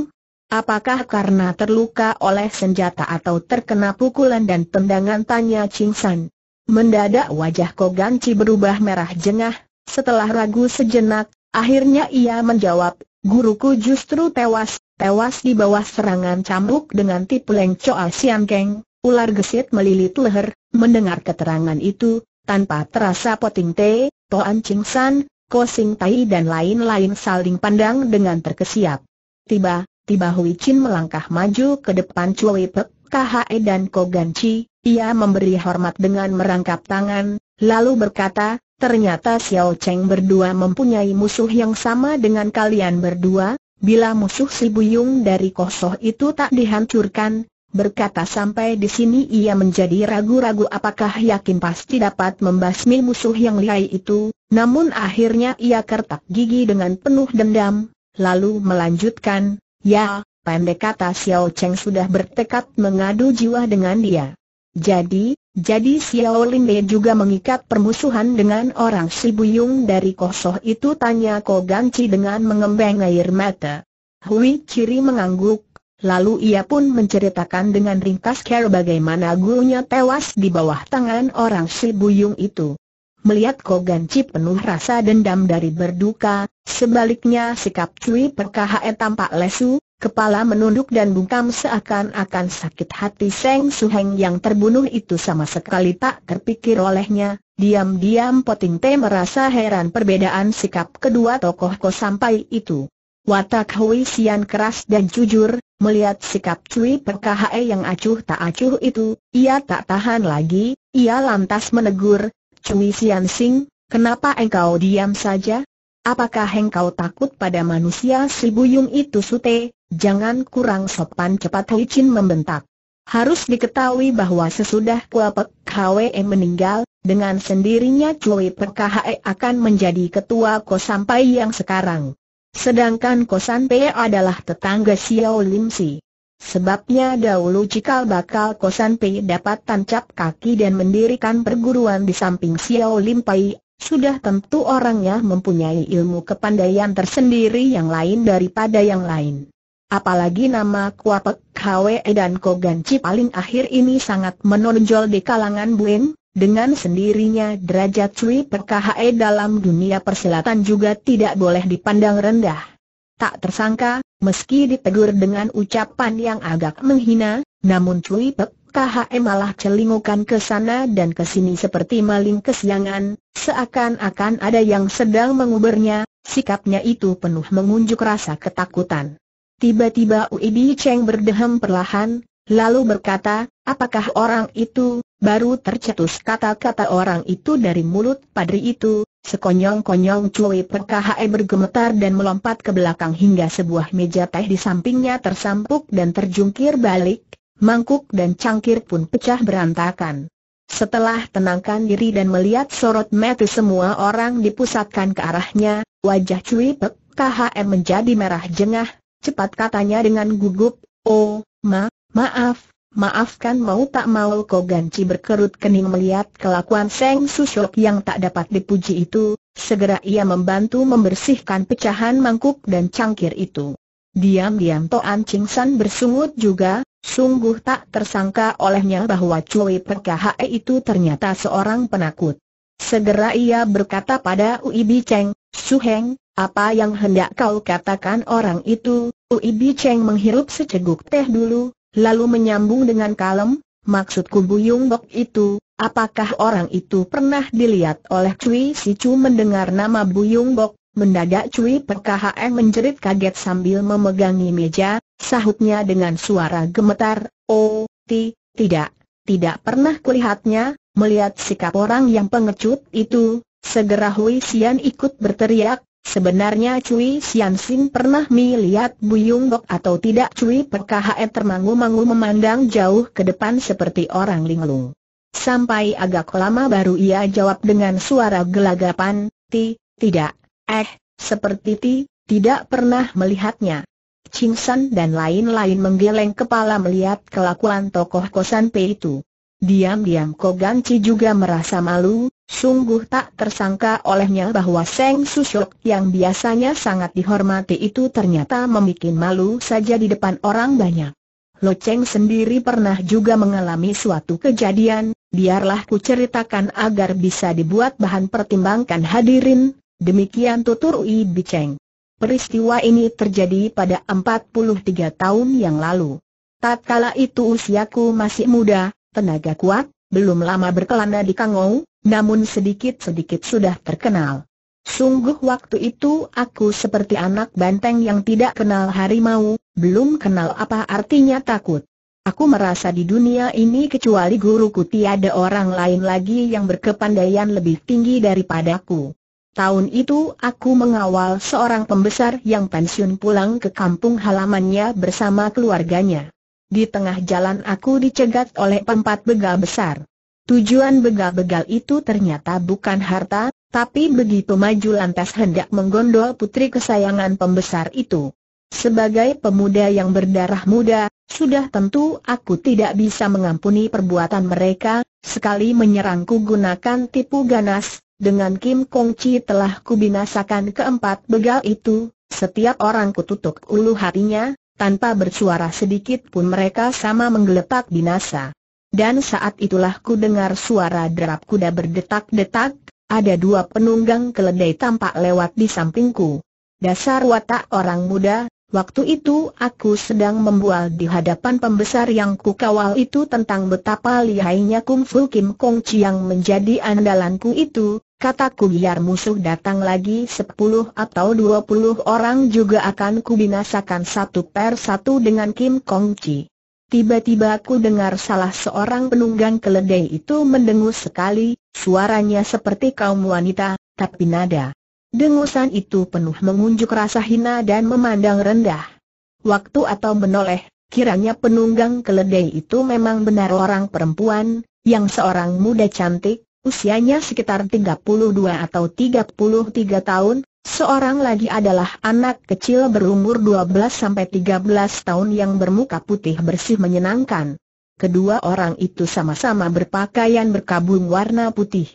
Apakah karena terluka oleh senjata atau terkena pukulan dan tendangan, tanya Ching San. Mendadak wajah Kogan Chi berubah merah jengah, setelah ragu sejenak, akhirnya ia menjawab, guruku justru tewas, tewas di bawah serangan cambuk dengan tipu leng Choa Sian Keng, ular gesit melilit leher. Mendengar keterangan itu, tanpa terasa Poting Te, Toan Ching San, Ko Sing Tai dan lain-lain saling pandang dengan terkesiap. Tiba Tiba Hui Chin melangkah maju ke depan Cui Pek, K H E dan Kogan Chi. Ia memberi hormat dengan merangkap tangan, lalu berkata, ternyata Xiao Cheng berdua mempunyai musuh yang sama dengan kalian berdua. Bila musuh si Buyung dari Kosoh itu tak dihancurkan, berkata sampai di sini ia menjadi ragu-ragu apakah yakin pasti dapat membasmi musuh yang lihai itu. Namun akhirnya ia kertak gigi dengan penuh dendam, lalu melanjutkan, ya, pandai kata Xiao Cheng sudah bertekad mengadu jiwa dengan dia. Jadi, jadi Xiao Lin Lei juga mengikat permusuhan dengan orang si Buyung dari Kosoh itu, tanya Kogan Chi dengan mengembang air mata. Hui Chin mengangguk, lalu ia pun menceritakan dengan ringkas cara bagaimana gurunya tewas di bawah tangan orang si Buyung itu. Melihat Kogan Chi penuh rasa dendam dari berduka, sebaliknya sikap Cui Pek K H E tampak lesu, kepala menunduk dan bungkam seakan-akan sakit hati Seng Suheng yang terbunuh itu sama sekali tak terpikir olehnya. Diam-diam Poting Te merasa heran perbedaan sikap kedua tokoh Ko sampai itu. Watak Hui Sian keras dan jujur, melihat sikap Cui Pek K H E yang acuh tak acuh itu, ia tak tahan lagi, ia lantas menegur, Cui Sian Sing, kenapa engkau diam saja? Apakah engkau takut pada manusia si Buyung itu? Sute, jangan kurang sopan, cepat Hui Chin membentak. Harus diketahui bahwa sesudah Kuo Pek Hwe meninggal, dengan sendirinya Cui Pek Hwe akan menjadi ketua Ko Sampai yang sekarang. Sedangkan Ko Sampai adalah tetangga Xiao Lim Si. Sebabnya dahulu cikal bakal Ko Sampai dapat tancap kaki dan mendirikan perguruan di samping Xiao Lim Pai, sudah tentu orangnya mempunyai ilmu kepandaian tersendiri yang lain daripada yang lain. Apalagi nama Kuo Pek Hwe dan Kogan Chi paling akhir ini sangat menonjol di kalangan Buen. Dengan sendirinya derajat Cui Pek Hwe dalam dunia persilatan juga tidak boleh dipandang rendah. Tak tersangka, meski ditegur dengan ucapan yang agak menghina, namun Cui Pek K H E malah celingukan ke sana dan ke sini seperti maling kesiangan, seakan-akan ada yang sedang mengubernya. Sikapnya itu penuh mengunjuk rasa ketakutan. Tiba-tiba Ui Bi Cheng berdehem perlahan, lalu berkata, apakah orang itu? Baru tercetus kata-kata orang itu dari mulut padri itu, sekonyong-konyong Cui Pek Hwe bergemetar dan melompat ke belakang hingga sebuah meja teh di sampingnya tersampuk dan terjungkir balik. Mangkuk dan cangkir pun pecah berantakan. Setelah tenangkan diri dan melihat sorot mata semua orang dipusatkan ke arahnya, wajah Cui Pek Hwe menjadi merah jengah. Cepat katanya dengan gugup, "Oh, ma, maaf." Maafkan. Mau tak mau Kogan Chi berkerut kening melihat kelakuan Seng Susyok yang tak dapat dipuji itu. Segera ia membantu membersihkan pecahan mangkuk dan cangkir itu. Diam-diam Toan Ching San bersungut juga, sungguh tak tersangka olehnya bahwa Cui Pek Hwe itu ternyata seorang penakut. Segera ia berkata pada Ui Bi Cheng, Suheng, apa yang hendak kau katakan orang itu? Ui Bi Cheng menghirup seceguk teh dulu, lalu menyambung dengan kalem, maksudku Buyung Bok itu, apakah orang itu pernah dilihat oleh Cui Si Chu? Mendengar nama Buyung Bok, mendadak Cui Pek Hwe menjerit kaget sambil memegangi meja, sahutnya dengan suara gemetar, Oh, ti, tidak, tidak pernah kulihatnya. Melihat sikap orang yang pengecut itu, segera Hui Sian ikut berteriak, sebenarnya Cui Sian Sin pernah melihat Buyung Bok atau tidak? Cui P K H E termangu-mangu memandang jauh ke depan seperti orang linglung. Sampai agak lama baru ia jawab dengan suara gelagapan, ti, tidak, eh, seperti ti, tidak pernah melihatnya. Ching San dan lain-lain menggeleng kepala melihat kelakuan tokoh kosan P itu. Diam-diam Kogan Chi juga merasa malu, sungguh tak tersangka olehnya bahwa Seng Susok yang biasanya sangat dihormati itu ternyata membuat malu saja di depan orang banyak. Lo Cheng sendiri pernah juga mengalami suatu kejadian, biarlah ku ceritakan agar bisa dibuat bahan pertimbangan hadirin, demikian tutur Ui Bi Cheng. Peristiwa ini terjadi pada empat puluh tiga tahun yang lalu. Tatkala itu usiaku masih muda, tenaga kuat, belum lama berkelana di Kangou, namun sedikit-sedikit sudah terkenal. Sungguh waktu itu aku seperti anak banteng yang tidak kenal harimau, belum kenal apa artinya takut. Aku merasa di dunia ini kecuali guruku tiada orang lain lagi yang berkepandaian lebih tinggi daripadaku. Tahun itu aku mengawal seorang pembesar yang pensiun pulang ke kampung halamannya bersama keluarganya. Di tengah jalan aku dicegat oleh empat begal besar. Tujuan begal-begal itu ternyata bukan harta, tapi begitu maju lantas hendak menggondol putri kesayangan pembesar itu. Sebagai pemuda yang berdarah muda, sudah tentu aku tidak bisa mengampuni perbuatan mereka. Sekali menyerangku gunakan tipu ganas, dengan Kim Kong Chi telah kubinasakan keempat begal itu. Setiap orang kututup ulu hatinya. Tanpa bersuara sedikit pun mereka sama menggeletak binasa. Dan saat itulah ku dengar suara derap kuda berdetak-detak, ada dua penunggang keledai tampak lewat di sampingku. Dasar watak orang muda, waktu itu aku sedang membual di hadapan pembesar yang ku kawal itu tentang betapa lihainya kungfu Kim Kong Chi yang menjadi andalanku itu. Kataku biar musuh datang lagi sepuluh atau dua puluh orang juga akan kubinasakan satu per satu dengan Kim Kong Chi. Tiba-tiba aku dengar salah seorang penunggang keledai itu mendengus sekali, suaranya seperti kaum wanita, tapi nada dengusan itu penuh mengunjuk rasa hina dan memandang rendah. Waktu atau menoleh, kiranya penunggang keledai itu memang benar orang perempuan, yang seorang muda cantik. Usianya sekitar tiga puluh dua atau tiga puluh tiga tahun, seorang lagi adalah anak kecil berumur dua belas sampai tiga belas tahun yang bermuka putih bersih menyenangkan. Kedua orang itu sama-sama berpakaian berkabung warna putih.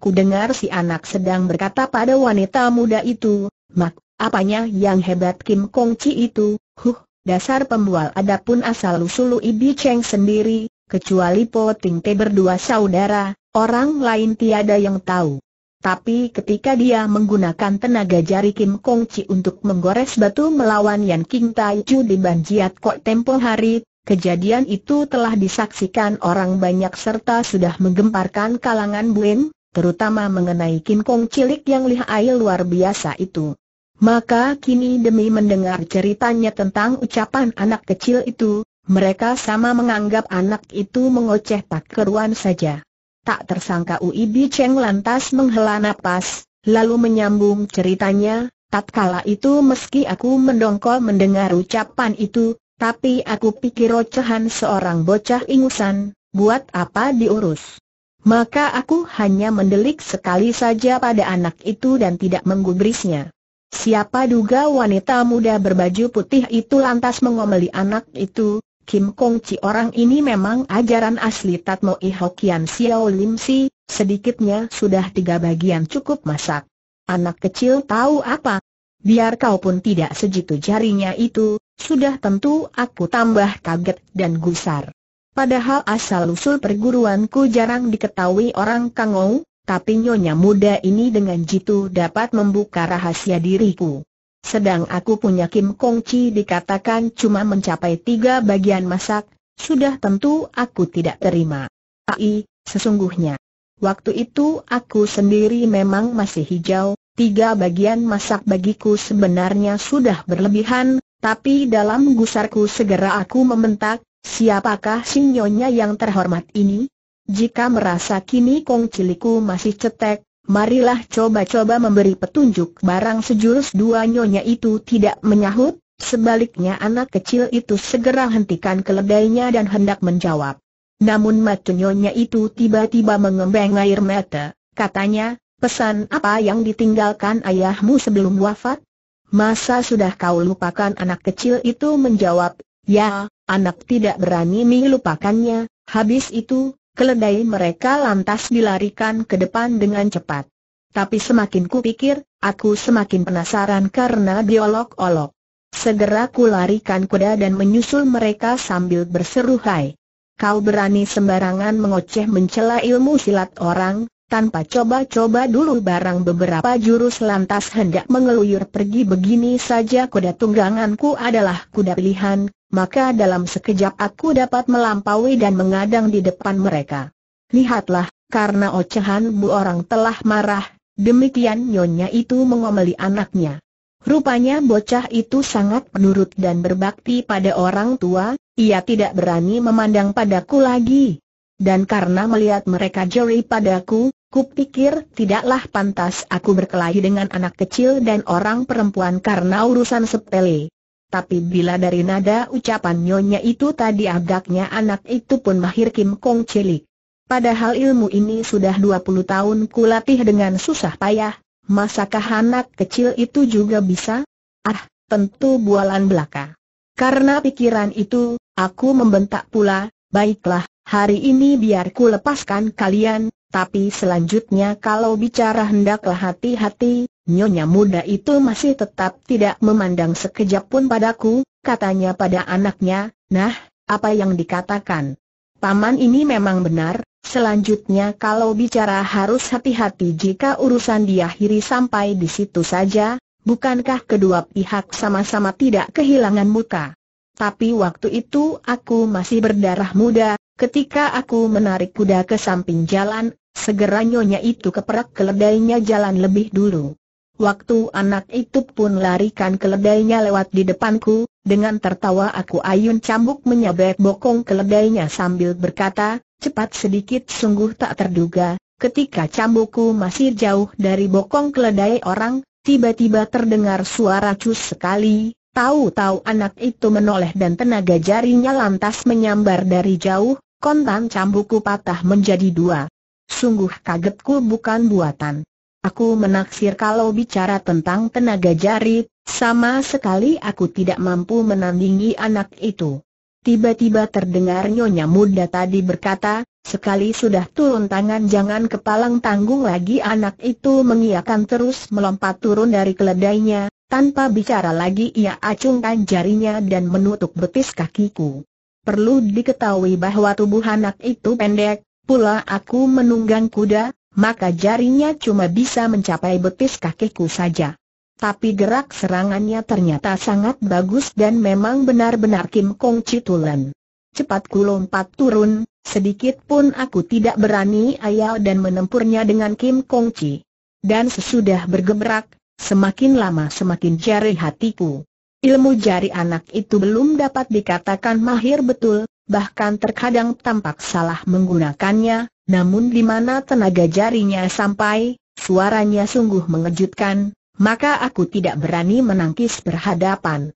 Kudengar si anak sedang berkata pada wanita muda itu, "Mak, apanya yang hebat Kim Kong Chi itu, huh, dasar pembual." Adapun asal-usul Ui Bi Cheng sendiri, kecuali Po Ting Te berdua saudara, orang lain tiada yang tahu. Tapi ketika dia menggunakan tenaga jari Kim Kong Chi untuk menggores batu melawan Yan King Tai Chu di Ban Jiat Kok tempo hari, kejadian itu telah disaksikan orang banyak serta sudah menggemparkan kalangan Buin, terutama mengenai Kim Kong cilik yang lihai luar biasa itu. Maka kini demi mendengar ceritanya tentang ucapan anak kecil itu, mereka sama menganggap anak itu mengoceh takeruan saja. Tak tersangka Ui Bi Cheng lantas menghela napas, lalu menyambung ceritanya, tatkala itu meski aku mendongkol mendengar ucapan itu, tapi aku pikir ocehan seorang bocah ingusan, buat apa diurus. Maka aku hanya mendelik sekali saja pada anak itu dan tidak menggubrisnya. Siapa duga wanita muda berbaju putih itu lantas mengomeli anak itu, "Kim Kong Chi orang ini memang ajaran asli Tatmo I Hokian Xiao Lim Si, sedikitnya sudah tiga bagian cukup masak. Anak kecil tahu apa? Biar kau pun tidak sejitu jarinya itu, sudah tentu aku tambah kaget dan gusar." Padahal asal-usul perguruanku jarang diketahui orang Kangou, tapi nyonya muda ini dengan jitu dapat membuka rahasia diriku. Sedang aku punya Kim Kong Chi dikatakan cuma mencapai tiga bagian masak, sudah tentu aku tidak terima. Ai, sesungguhnya. Waktu itu aku sendiri memang masih hijau, tiga bagian masak bagiku sebenarnya sudah berlebihan, tapi dalam gusarku segera aku membentak, Siapakah sinyonya yang terhormat ini? Jika merasa kini Kong Ciliku masih cetek, marilah coba-coba memberi petunjuk. Barang sejurus dua nyonya itu tidak menyahut, sebaliknya anak kecil itu segera hentikan keledainya dan hendak menjawab. Namun mata nyonya itu tiba-tiba mengembeng air mata, katanya, pesan apa yang ditinggalkan ayahmu sebelum wafat? Masa sudah kau lupakan? Anak kecil itu menjawab, ya, anak tidak berani melupakannya. Habis itu, keledai mereka lantas dilarikan ke depan dengan cepat. Tapi semakin kupikir, aku semakin penasaran karena diolok-olok. Segera kularikan kuda dan menyusul mereka sambil berseru, hai, kau berani sembarangan mengoceh mencela ilmu silat orang, tanpa coba-coba dulu. Barang beberapa jurus lantas hendak mengeluyur pergi. Begini saja kuda tungganganku adalah kuda pilihan, maka dalam sekejap aku dapat melampaui dan mengadang di depan mereka. Lihatlah, karena ocehan bu orang telah marah. Demikian nyonya itu mengomeli anaknya. Rupanya bocah itu sangat penurut dan berbakti pada orang tua. Ia tidak berani memandang padaku lagi. Dan karena melihat mereka jeri padaku, kupikir tidaklah pantas aku berkelahi dengan anak kecil dan orang perempuan karena urusan sepele. Tapi bila dari nada ucapan nyonya itu tadi agaknya anak itu pun mahir Kim Kong Cilik. Padahal ilmu ini sudah dua puluh tahun kulatih dengan susah payah, masakah anak kecil itu juga bisa? Ah, tentu bualan belaka. Karena pikiran itu, aku membentak pula, baiklah, hari ini biar ku lepaskan kalian, tapi selanjutnya kalau bicara hendaklah hati-hati. Nyonya muda itu masih tetap tidak memandang sekejap pun padaku, katanya pada anaknya, nah, apa yang dikatakan paman ini memang benar, selanjutnya kalau bicara harus hati-hati. Jika urusan diakhiri sampai di situ saja, bukankah kedua pihak sama-sama tidak kehilangan muka? Tapi waktu itu aku masih berdarah muda, ketika aku menarik kuda ke samping jalan, segera nyonya itu keperak keledainya jalan lebih dulu. Waktu anak itu pun larikan keledainya lewat di depanku. Dengan tertawa aku ayun cambuk menyabet bokong keledainya sambil berkata, cepat sedikit. Sungguh tak terduga, ketika cambukku masih jauh dari bokong keledai orang, tiba-tiba terdengar suara cus sekali. Tahu-tahu anak itu menoleh dan tenaga jarinya lantas menyambar dari jauh. Kontan cambukku patah menjadi dua. Sungguh kagetku bukan buatan. Aku menaksir kalau bicara tentang tenaga jari, sama sekali aku tidak mampu menandingi anak itu. Tiba-tiba terdengar nyonya muda tadi berkata, sekali sudah turun tangan jangan kepalang tanggung lagi. Anak itu mengiyakan terus melompat turun dari keledainya, tanpa bicara lagi ia acungkan jarinya dan menutup betis kakiku. Perlu diketahui bahwa tubuh anak itu pendek, pula aku menunggang kuda, maka jarinya cuma bisa mencapai betis kakiku saja. Tapi gerak serangannya ternyata sangat bagus dan memang benar-benar Kim Kong Citulan. Cepat ku lompat turun, sedikit pun aku tidak berani ayal dan menempurnya dengan Kim Kong Ci. Dan sesudah bergebrak, semakin lama semakin jari hatiku. Ilmu jari anak itu belum dapat dikatakan mahir betul, bahkan terkadang tampak salah menggunakannya. Namun di mana tenaga jarinya sampai, suaranya sungguh mengejutkan, maka aku tidak berani menangkis berhadapan.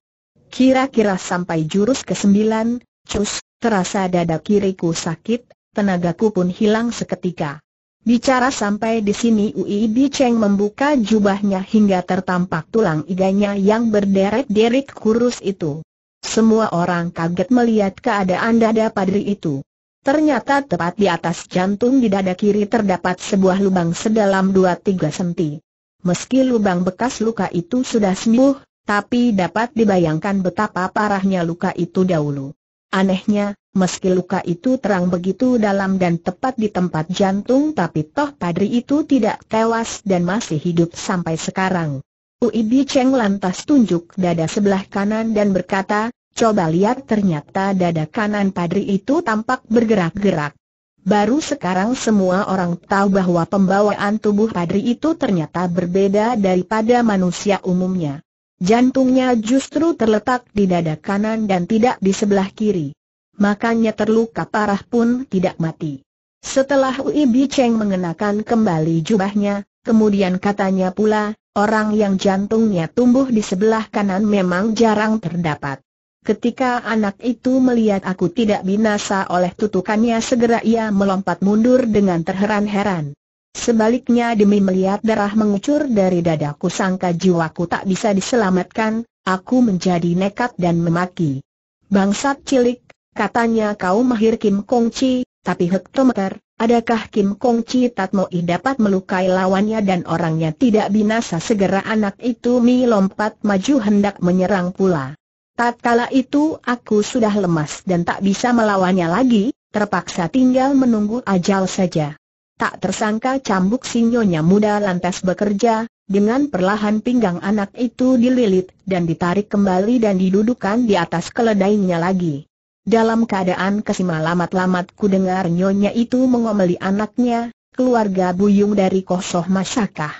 Kira-kira sampai jurus kesembilan, cus, terasa dada kiriku sakit, tenagaku pun hilang seketika. Bicara sampai di sini Ui Biceng membuka jubahnya hingga tertampak tulang iganya yang berderet-deret kurus itu. Semua orang kaget melihat keadaan dada padri itu. Ternyata tepat di atas jantung di dada kiri terdapat sebuah lubang sedalam dua tiga sentimeter. Meski lubang bekas luka itu sudah sembuh, tapi dapat dibayangkan betapa parahnya luka itu dahulu. Anehnya, meski luka itu terang begitu dalam dan tepat di tempat jantung, tapi toh padri itu tidak tewas dan masih hidup sampai sekarang. Ui Biceng lantas tunjuk dada sebelah kanan dan berkata, coba lihat. Ternyata dada kanan padri itu tampak bergerak-gerak. Baru sekarang semua orang tahu bahwa pembawaan tubuh padri itu ternyata berbeda daripada manusia umumnya. Jantungnya justru terletak di dada kanan dan tidak di sebelah kiri. makanya terluka parah pun tidak mati. Setelah Ui Biceng mengenakan kembali jubahnya, kemudian katanya pula, orang yang jantungnya tumbuh di sebelah kanan memang jarang terdapat. Ketika anak itu melihat aku tidak binasa oleh tutukannya, segera ia melompat mundur dengan terheran-heran. Sebaliknya demi melihat darah mengucur dari dadaku, sangka jiwaku tak bisa diselamatkan, aku menjadi nekat dan memaki. "Bangsat cilik," katanya, "kau mahir Kim Kong Chi, tapi hektometer, adakah Kim Kong Chi Tatmoi dapat melukai lawannya dan orangnya tidak binasa?" Segera anak itu mi lompat maju hendak menyerang pula. Tatkala itu aku sudah lemas dan tak bisa melawannya lagi, terpaksa tinggal menunggu ajal saja. Tak tersangka cambuk sinyonya muda lantas bekerja, dengan perlahan pinggang anak itu dililit dan ditarik kembali dan didudukan di atas keledainya lagi. Dalam keadaan kesimalamat-lamat ku dengar nyonya itu mengomeli anaknya, "Keluarga buyung dari Kosoh masakah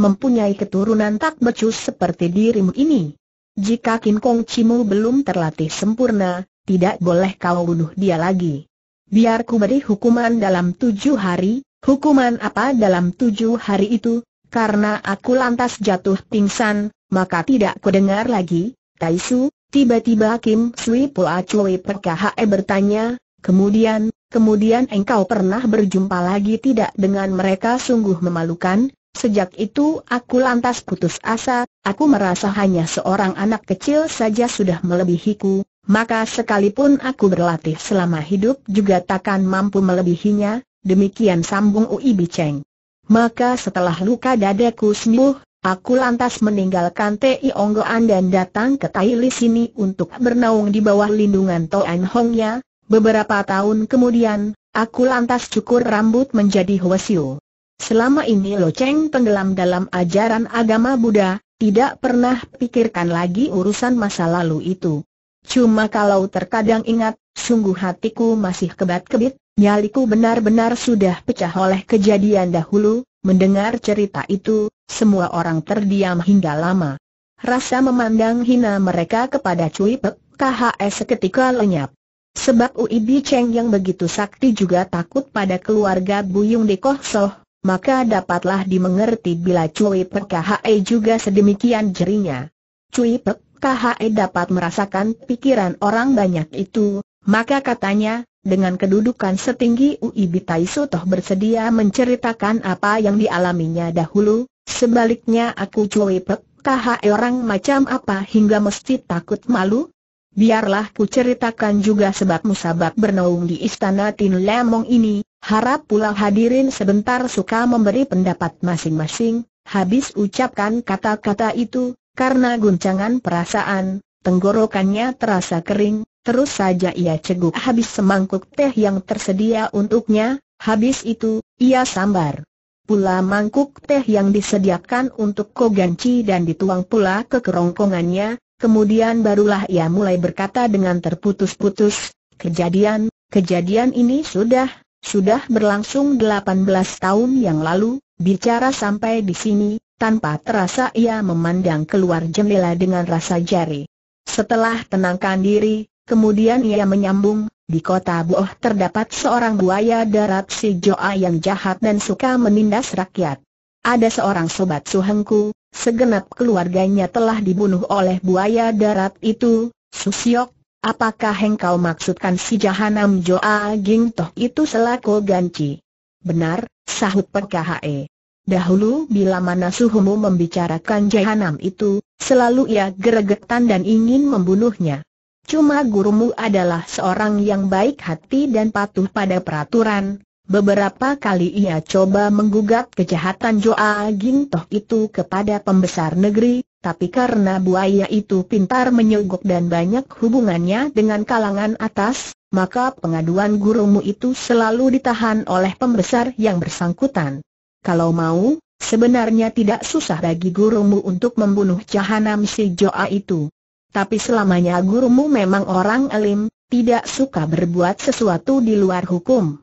mempunyai keturunan tak becus seperti dirimu ini? Jika Kim Kong Chimu belum terlatih sempurna, tidak boleh kau bunuh dia lagi. Biar ku beri hukuman dalam tujuh hari." "Hukuman apa dalam tujuh hari itu?" Karena aku lantas jatuh pingsan, maka tidak ku dengar lagi. "Taisu," tiba-tiba Kim Sui Pua Cui P K H E bertanya, Kemudian, kemudian engkau pernah berjumpa lagi tidak dengan mereka?" Sungguh memalukan. Sejak itu aku lantas putus asa. Aku merasa hanya seorang anak kecil saja sudah melebihiku, maka sekalipun aku berlatih selama hidup juga takkan mampu melebihinya. Demikian sambung Ui Biceng. Maka setelah luka dadaku sembuh, aku lantas meninggalkan T I Onggoan dan datang ke Tai Li sini untuk bernaung di bawah lindungan Toan Hongnya. Beberapa tahun kemudian, aku lantas cukur rambut menjadi Hwasyu. Selama ini Lo Cheng tenggelam dalam ajaran agama Buddha, tidak pernah pikirkan lagi urusan masa lalu itu. Cuma kalau terkadang ingat, sungguh hatiku masih kebat-kebit, nyaliku benar-benar sudah pecah oleh kejadian dahulu. Mendengar cerita itu, semua orang terdiam hingga lama. Rasa memandang hina mereka kepada Cui Pek K H S seketika lenyap. Sebab Ui Biceng yang begitu sakti juga takut pada keluarga buyung di Koh Soh, maka dapatlah dimengerti bila Cui Pek K H E juga sedemikian jerinya. Cui Pek K H E dapat merasakan pikiran orang banyak itu, maka katanya, dengan kedudukan setinggi Ui Bitai Sutoh bersedia menceritakan apa yang dialaminya dahulu. Sebaliknya aku Cui Pek K H E orang macam apa hingga mesti takut malu? Biarlah ku ceritakan juga sebab musabab bernaung di istana Tin Lemong ini. Harap pula hadirin sebentar suka memberi pendapat masing-masing. Habis ucapkan kata-kata itu, karena guncangan perasaan, tenggorokannya terasa kering. Terus saja ia ceguk habis semangkuk teh yang tersedia untuknya. Habis itu, ia sambar pula mangkuk teh yang disediakan untuk Koganci dan dituang pula ke kerongkongannya. Kemudian barulah ia mulai berkata dengan terputus-putus, "Kejadian, kejadian ini sudah Sudah berlangsung delapan belas tahun yang lalu." Bicara sampai di sini, tanpa terasa ia memandang keluar jendela dengan rasa jari. Setelah tenangkan diri, kemudian ia menyambung, "Di kota Boh terdapat seorang buaya darat si Joa yang jahat dan suka menindas rakyat. Ada seorang sobat suhengku, segenap keluarganya telah dibunuh oleh buaya darat itu." "Susiok, apakah engkau maksudkan si Jahanam Joa Gingtoh itu selaku Ganci?" "Benar," sahut P K H E. "Dahulu bila mana suhumu membicarakan Jahanam itu, selalu ia geregetan dan ingin membunuhnya. Cuma gurumu adalah seorang yang baik hati dan patuh pada peraturan. Beberapa kali ia coba menggugat kejahatan Joa Gingtoh itu kepada pembesar negeri, tapi karena buaya itu pintar menyogok dan banyak hubungannya dengan kalangan atas, maka pengaduan gurumu itu selalu ditahan oleh pembesar yang bersangkutan. Kalau mau, sebenarnya tidak susah bagi gurumu untuk membunuh Jahanam si Joa itu. Tapi selamanya gurumu memang orang alim, tidak suka berbuat sesuatu di luar hukum.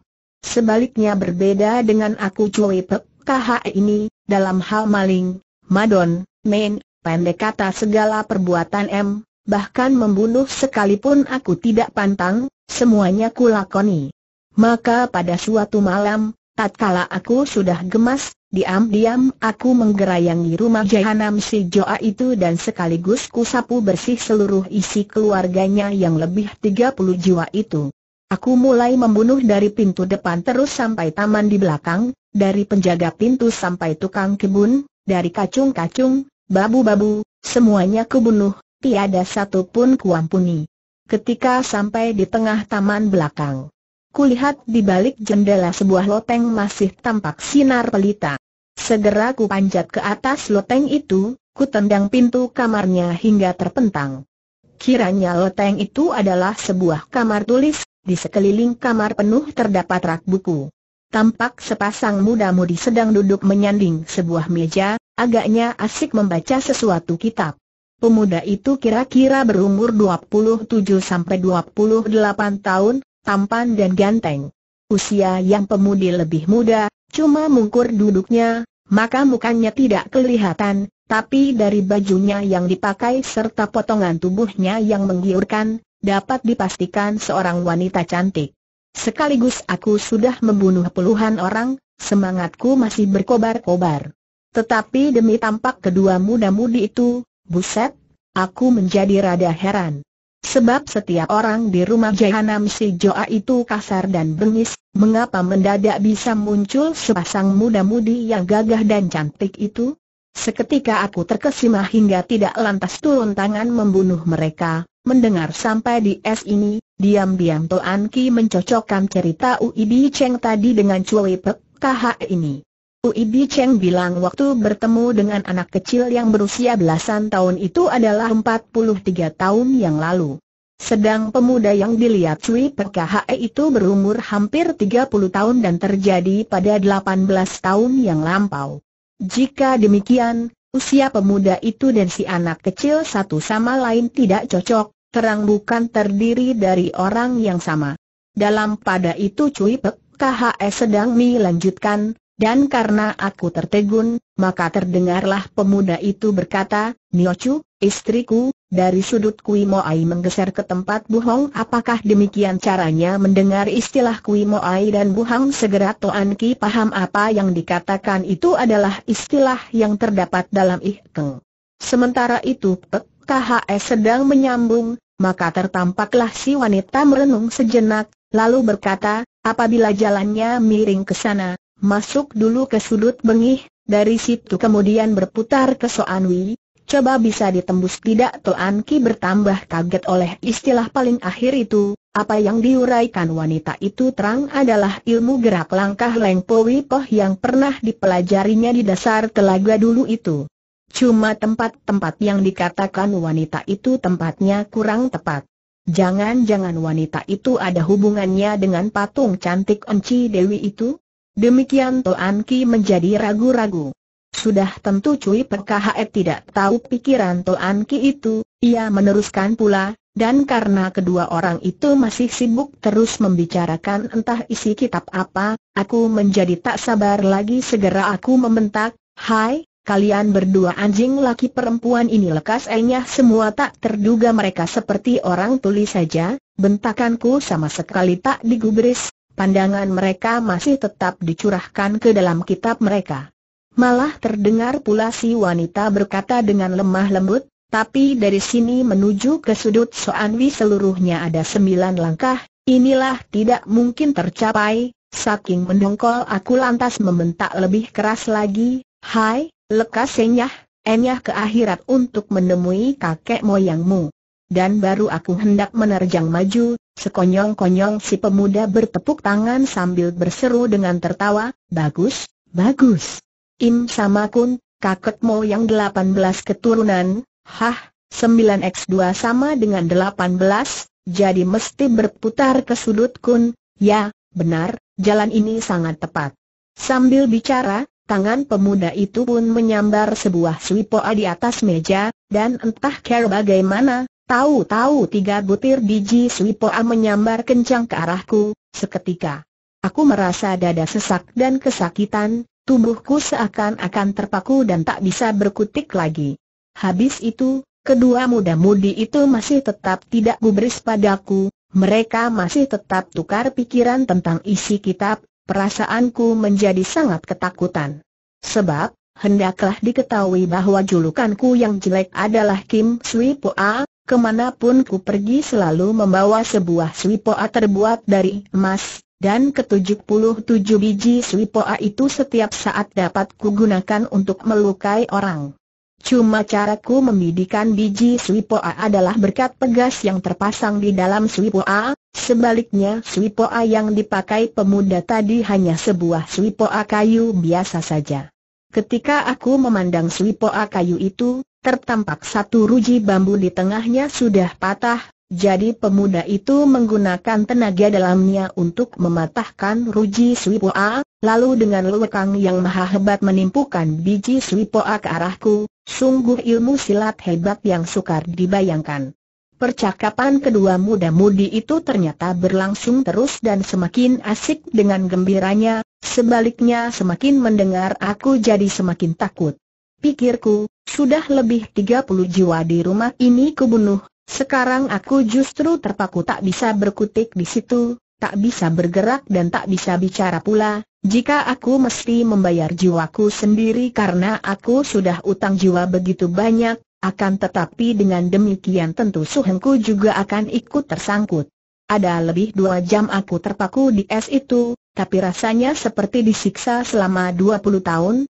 Sebaliknya berbeda dengan aku Cui Pek K H E ini, dalam hal maling, madon, main, pendek kata segala perbuatan M, bahkan membunuh sekalipun aku tidak pantang, Semuanya kulakoni. Maka pada suatu malam, tatkala aku sudah gemas, diam-diam aku menggerayangi rumah Jahanam si Joa itu dan sekaligus kusapu bersih seluruh isi keluarganya yang lebih tiga puluh jiwa itu. Aku mulai membunuh dari pintu depan terus sampai taman di belakang, dari penjaga pintu sampai tukang kebun, dari kacung-kacung, babu-babu, semuanya kubunuh, tiada satu pun kuampuni. Ketika sampai di tengah taman belakang, kulihat di balik jendela sebuah loteng masih tampak sinar pelita. Segera ku panjat ke atas loteng itu, ku tendang pintu kamarnya hingga terpentang. Kiranya loteng itu adalah sebuah kamar tulis, di sekeliling kamar penuh terdapat rak buku. Tampak sepasang muda-mudi sedang duduk menyanding sebuah meja, agaknya asik membaca sesuatu kitab. Pemuda itu kira-kira berumur dua puluh tujuh sampai dua puluh delapan tahun. Tampan dan ganteng. Usia yang pemudi lebih muda, cuma mungkur duduknya, maka mukanya tidak kelihatan, tapi dari bajunya yang dipakai serta potongan tubuhnya yang menggiurkan, dapat dipastikan seorang wanita cantik. Sekaligus aku sudah membunuh puluhan orang, semangatku masih berkobar-kobar. Tetapi demi tampak kedua muda-mudi itu, buset, aku menjadi rada heran. Sebab setiap orang di rumah Jahanam si Joa itu kasar dan bengis, mengapa mendadak bisa muncul sepasang muda-mudi yang gagah dan cantik itu? Seketika aku terkesima hingga tidak lantas turun tangan membunuh mereka. Mendengar sampai di es ini, diam-diam Toan Ki mencocokkan cerita Ui Bi Cheng tadi dengan Cui Pek K H ini. Ui Bi Cheng bilang waktu bertemu dengan anak kecil yang berusia belasan tahun itu adalah empat puluh tiga tahun yang lalu. Sedang pemuda yang dilihat Cui P K H E itu berumur hampir tiga puluh tahun dan terjadi pada delapan belas tahun yang lampau. Jika demikian, usia pemuda itu dan si anak kecil satu sama lain tidak cocok, terang bukan terdiri dari orang yang sama. Dalam pada itu Cui P K H E sedang melanjutkan, dan karena aku tertegun, maka terdengarlah pemuda itu berkata, "Niochu, istriku," dari sudut Kui Moai menggeser ke tempat Buhong. Apakah demikian caranya? Mendengar istilah Kui Moai dan Buhong, segera Toan Ki paham apa yang dikatakan itu adalah istilah yang terdapat dalam Ihkeng. Sementara itu Pek K H S sedang menyambung, maka tertampaklah si wanita merenung sejenak, lalu berkata, "Apabila jalannya miring ke sana, masuk dulu ke sudut bengih, dari situ kemudian berputar ke Soanwi, coba bisa ditembus tidak?" Toan Ki bertambah kaget oleh istilah paling akhir itu. Apa yang diuraikan wanita itu terang adalah ilmu gerak langkah Leng Po Wi Poh yang pernah dipelajarinya di dasar telaga dulu itu. Cuma tempat-tempat yang dikatakan wanita itu tempatnya kurang tepat. Jangan-jangan wanita itu ada hubungannya dengan patung cantik Enci Dewi itu? Demikian Toan Ki menjadi ragu-ragu. Sudah tentu Cui P K H E tidak tahu pikiran Toan Ki itu, ia meneruskan pula, "Dan karena kedua orang itu masih sibuk terus membicarakan entah isi kitab apa, aku menjadi tak sabar lagi. Segera aku membentak, 'Hai, kalian berdua anjing laki perempuan ini!' Lekas enyah semua, tak terduga mereka seperti orang tuli saja, bentakanku sama sekali tak digubris. Pandangan mereka masih tetap dicurahkan ke dalam kitab mereka. Malah terdengar pula si wanita berkata dengan lemah lembut, 'Tapi dari sini menuju ke sudut Soanwi seluruhnya ada sembilan langkah, inilah tidak mungkin tercapai.' Saking mendongkol aku lantas membentak lebih keras lagi, 'Hai, lekas enyah, enyah ke akhirat untuk menemui kakek moyangmu!' Dan baru aku hendak menerjang maju, sekonyong-konyong si pemuda bertepuk tangan sambil berseru dengan tertawa, 'Bagus, bagus. Im sama kun, kakekmu yang delapan belas keturunan, hah, sembilan kali dua sama dengan delapan belas, jadi mesti berputar ke sudut kun, ya, benar, jalan ini sangat tepat.'" Sambil bicara, tangan pemuda itu pun menyambar sebuah swipoa di atas meja, dan entah care bagaimana, tahu-tahu tiga butir biji swipoa menyambar kencang ke arahku. Seketika, aku merasa dada sesak dan kesakitan, tubuhku seakan-akan terpaku dan tak bisa berkutik lagi. Habis itu, kedua muda-mudi itu masih tetap tidak gubris padaku, Mereka masih tetap tukar pikiran tentang isi kitab. Perasaanku menjadi sangat ketakutan. Sebab, hendaklah diketahui bahwa julukanku yang jelek adalah Kim Sui Poa. Kemanapun ku pergi selalu membawa sebuah Sui Poa terbuat dari emas, dan ketujuh puluh tujuh biji Sui Poa itu setiap saat dapat kugunakan untuk melukai orang. Cuma caraku membidikan biji Sui Poa adalah berkat pegas yang terpasang di dalam Sui Poa. Sebaliknya Sui Poa yang dipakai pemuda tadi hanya sebuah Sui Poa kayu biasa saja. Ketika aku memandang Sui Poa kayu itu, tertampak satu ruji bambu di tengahnya sudah patah. Jadi pemuda itu menggunakan tenaga dalamnya untuk mematahkan ruji Sui Poa, lalu dengan lekang yang maha hebat menimpukan biji Sui Poa ke arahku. Sungguh ilmu silat hebat yang sukar dibayangkan. Percakapan kedua muda-mudi itu ternyata berlangsung terus dan semakin asik dengan gembiranya. Sebaliknya semakin mendengar aku jadi semakin takut. Pikirku, sudah lebih tiga puluh jiwa di rumah ini kubunuh. Sekarang aku justru terpaku tak bisa berkutik di situ, tak bisa bergerak dan tak bisa bicara pula. Jika aku mesti membayar jiwaku sendiri karena aku sudah utang jiwa begitu banyak. Akan tetapi dengan demikian tentu suhengku juga akan ikut tersangkut. Ada lebih dua jam aku terpaku di es itu, tapi rasanya seperti disiksa selama dua puluh tahun.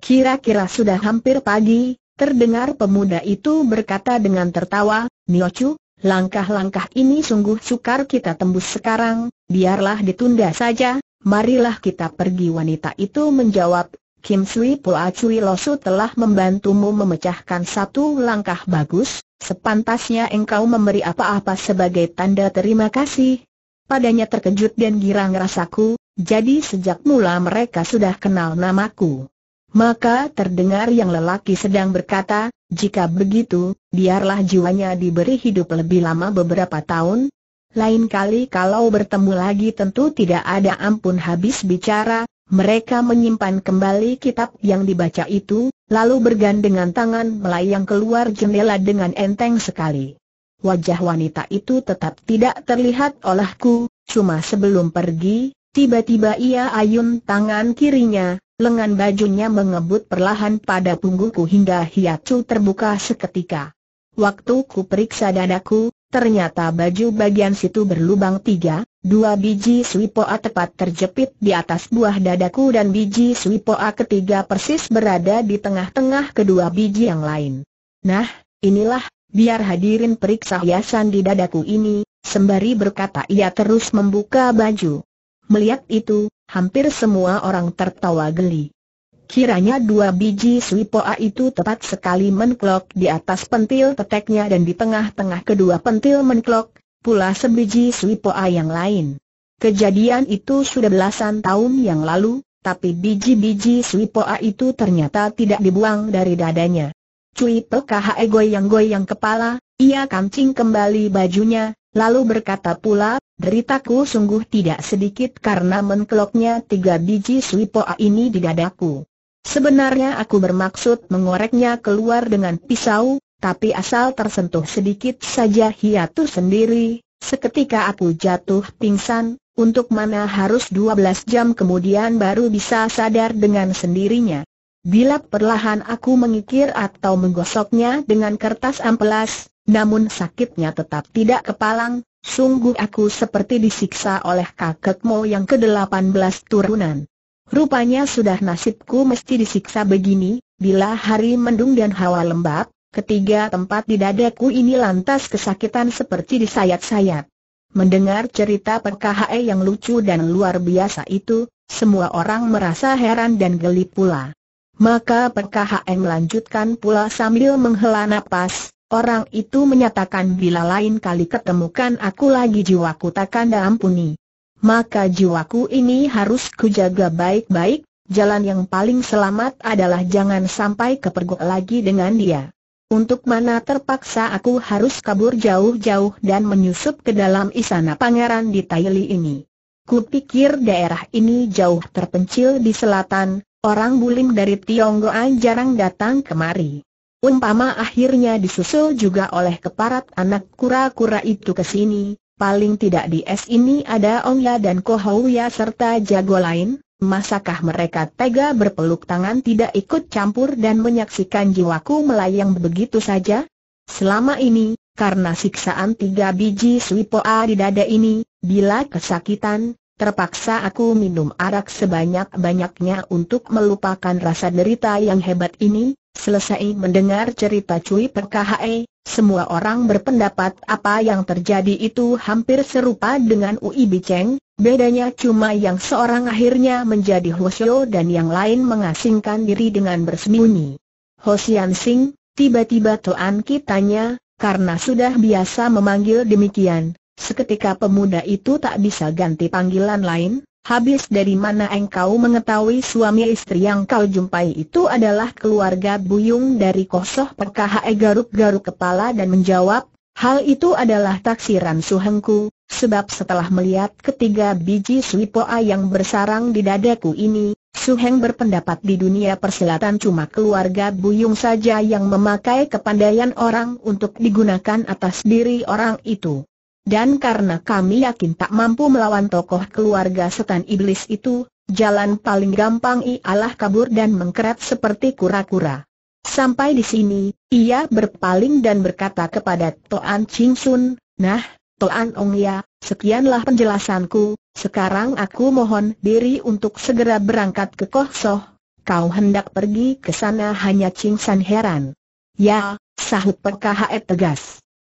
Kira-kira sudah hampir pagi, terdengar pemuda itu berkata dengan tertawa, "Niochu, langkah-langkah ini sungguh sukar kita tembus sekarang, biarlah ditunda saja, marilah kita pergi." Wanita itu menjawab, "Kim Sui Poa Cui Losu telah membantumu memecahkan satu langkah bagus, sepantasnya engkau memberi apa-apa sebagai tanda terima kasih." Padanya terkejut dan girang rasaku, jadi sejak mula mereka sudah kenal namaku. Maka terdengar yang lelaki sedang berkata, "Jika begitu, biarlah jiwanya diberi hidup lebih lama beberapa tahun. Lain kali kalau bertemu lagi tentu tidak ada ampun." Habis bicara, mereka menyimpan kembali kitab yang dibaca itu, lalu bergandengan tangan melayang keluar jendela dengan enteng sekali. Wajah wanita itu tetap tidak terlihat olehku, cuma sebelum pergi, tiba-tiba ia ayun tangan kirinya, lengan bajunya mengebut perlahan pada punggungku hingga hiatku terbuka seketika. Waktu ku periksa dadaku, ternyata baju bagian situ berlubang tiga. Dua biji Sui Poa tepat terjepit di atas buah dadaku dan biji Sui Poa ketiga persis berada di tengah-tengah kedua biji yang lain. "Nah, inilah, biar hadirin periksa hiasan di dadaku ini," sembari berkata ia terus membuka baju. Melihat itu, hampir semua orang tertawa geli. Kiranya dua biji Sui Poa itu tepat sekali menklok di atas pentil teteknya dan di tengah-tengah kedua pentil menklok pula sebiji Sui Poa yang lain. Kejadian itu sudah belasan tahun yang lalu, tapi biji-biji Sui Poa itu ternyata tidak dibuang dari dadanya. Cui P K H E goyang-goyang kepala, ia kancing kembali bajunya, lalu berkata pula, "Deritaku sungguh tidak sedikit karena menkeloknya tiga biji Sui Poa ini di dadaku. Sebenarnya aku bermaksud mengoreknya keluar dengan pisau, tapi asal tersentuh sedikit saja hiatu sendiri, seketika aku jatuh pingsan, untuk mana harus dua belas jam kemudian baru bisa sadar dengan sendirinya. Bila perlahan aku mengikir atau menggosoknya dengan kertas amplas, namun sakitnya tetap tidak kepalang, sungguh aku seperti disiksa oleh kakek moyang ke-delapan belas turunan. Rupanya sudah nasibku mesti disiksa begini." Bila hari mendung dan hawa lembab, ketiga tempat di dadaku ini lantas kesakitan seperti disayat-sayat. Mendengar cerita P K H E yang lucu dan luar biasa itu, semua orang merasa heran dan geli pula. Maka P K H E melanjutkan pula sambil menghela napas, "Orang itu menyatakan bila lain kali ketemukan aku lagi jiwaku takkan diampuni. Maka jiwaku ini harus kujaga baik-baik, jalan yang paling selamat adalah jangan sampai kepergok lagi dengan dia. Untuk mana terpaksa aku harus kabur jauh-jauh dan menyusup ke dalam istana pangeran di Taili ini. Kupikir daerah ini jauh terpencil di selatan, orang Bulim dari Tionghoa jarang datang kemari. Umpama akhirnya disusul juga oleh keparat anak kura-kura itu ke sini, Paling tidak di es ini ada Ongya dan Kohouya serta jago lain, masakah mereka tega berpeluk tangan tidak ikut campur dan menyaksikan jiwaku melayang begitu saja? Selama ini, karena siksaan tiga biji swipoa di dada ini, bila kesakitan, terpaksa aku minum arak sebanyak-banyaknya untuk melupakan rasa derita yang hebat ini. Selesai mendengar cerita Cui P K H E, semua orang berpendapat apa yang terjadi itu hampir serupa dengan Ui Biceng, bedanya cuma yang seorang akhirnya menjadi Hosio dan yang lain mengasingkan diri dengan bersembunyi. Hosian Sing, tiba-tiba Toan Ki tanya, karena sudah biasa memanggil demikian, seketika pemuda itu tak bisa ganti panggilan lain. Habis dari mana engkau mengetahui suami istri yang kau jumpai itu adalah keluarga Buyung dari Kosoh P K H E? Garuk-garuk kepala dan menjawab, hal itu adalah taksiran suhengku, sebab setelah melihat ketiga biji swipoa yang bersarang di dadaku ini, Suheng berpendapat di dunia persilatan cuma keluarga Buyung saja yang memakai kepandaian orang untuk digunakan atas diri orang itu. Dan karena kami yakin tak mampu melawan tokoh keluarga setan iblis itu, jalan paling gampang ialah kabur dan mengkeret seperti kura-kura. Sampai di sini, ia berpaling dan berkata kepada Toan Ching Sun, nah, Toan Ongya, sekianlah penjelasanku, sekarang aku mohon diri untuk segera berangkat ke Kosoh. Kau hendak pergi ke sana hanya? Ching San heran. Ya, sahut P K H E tegas.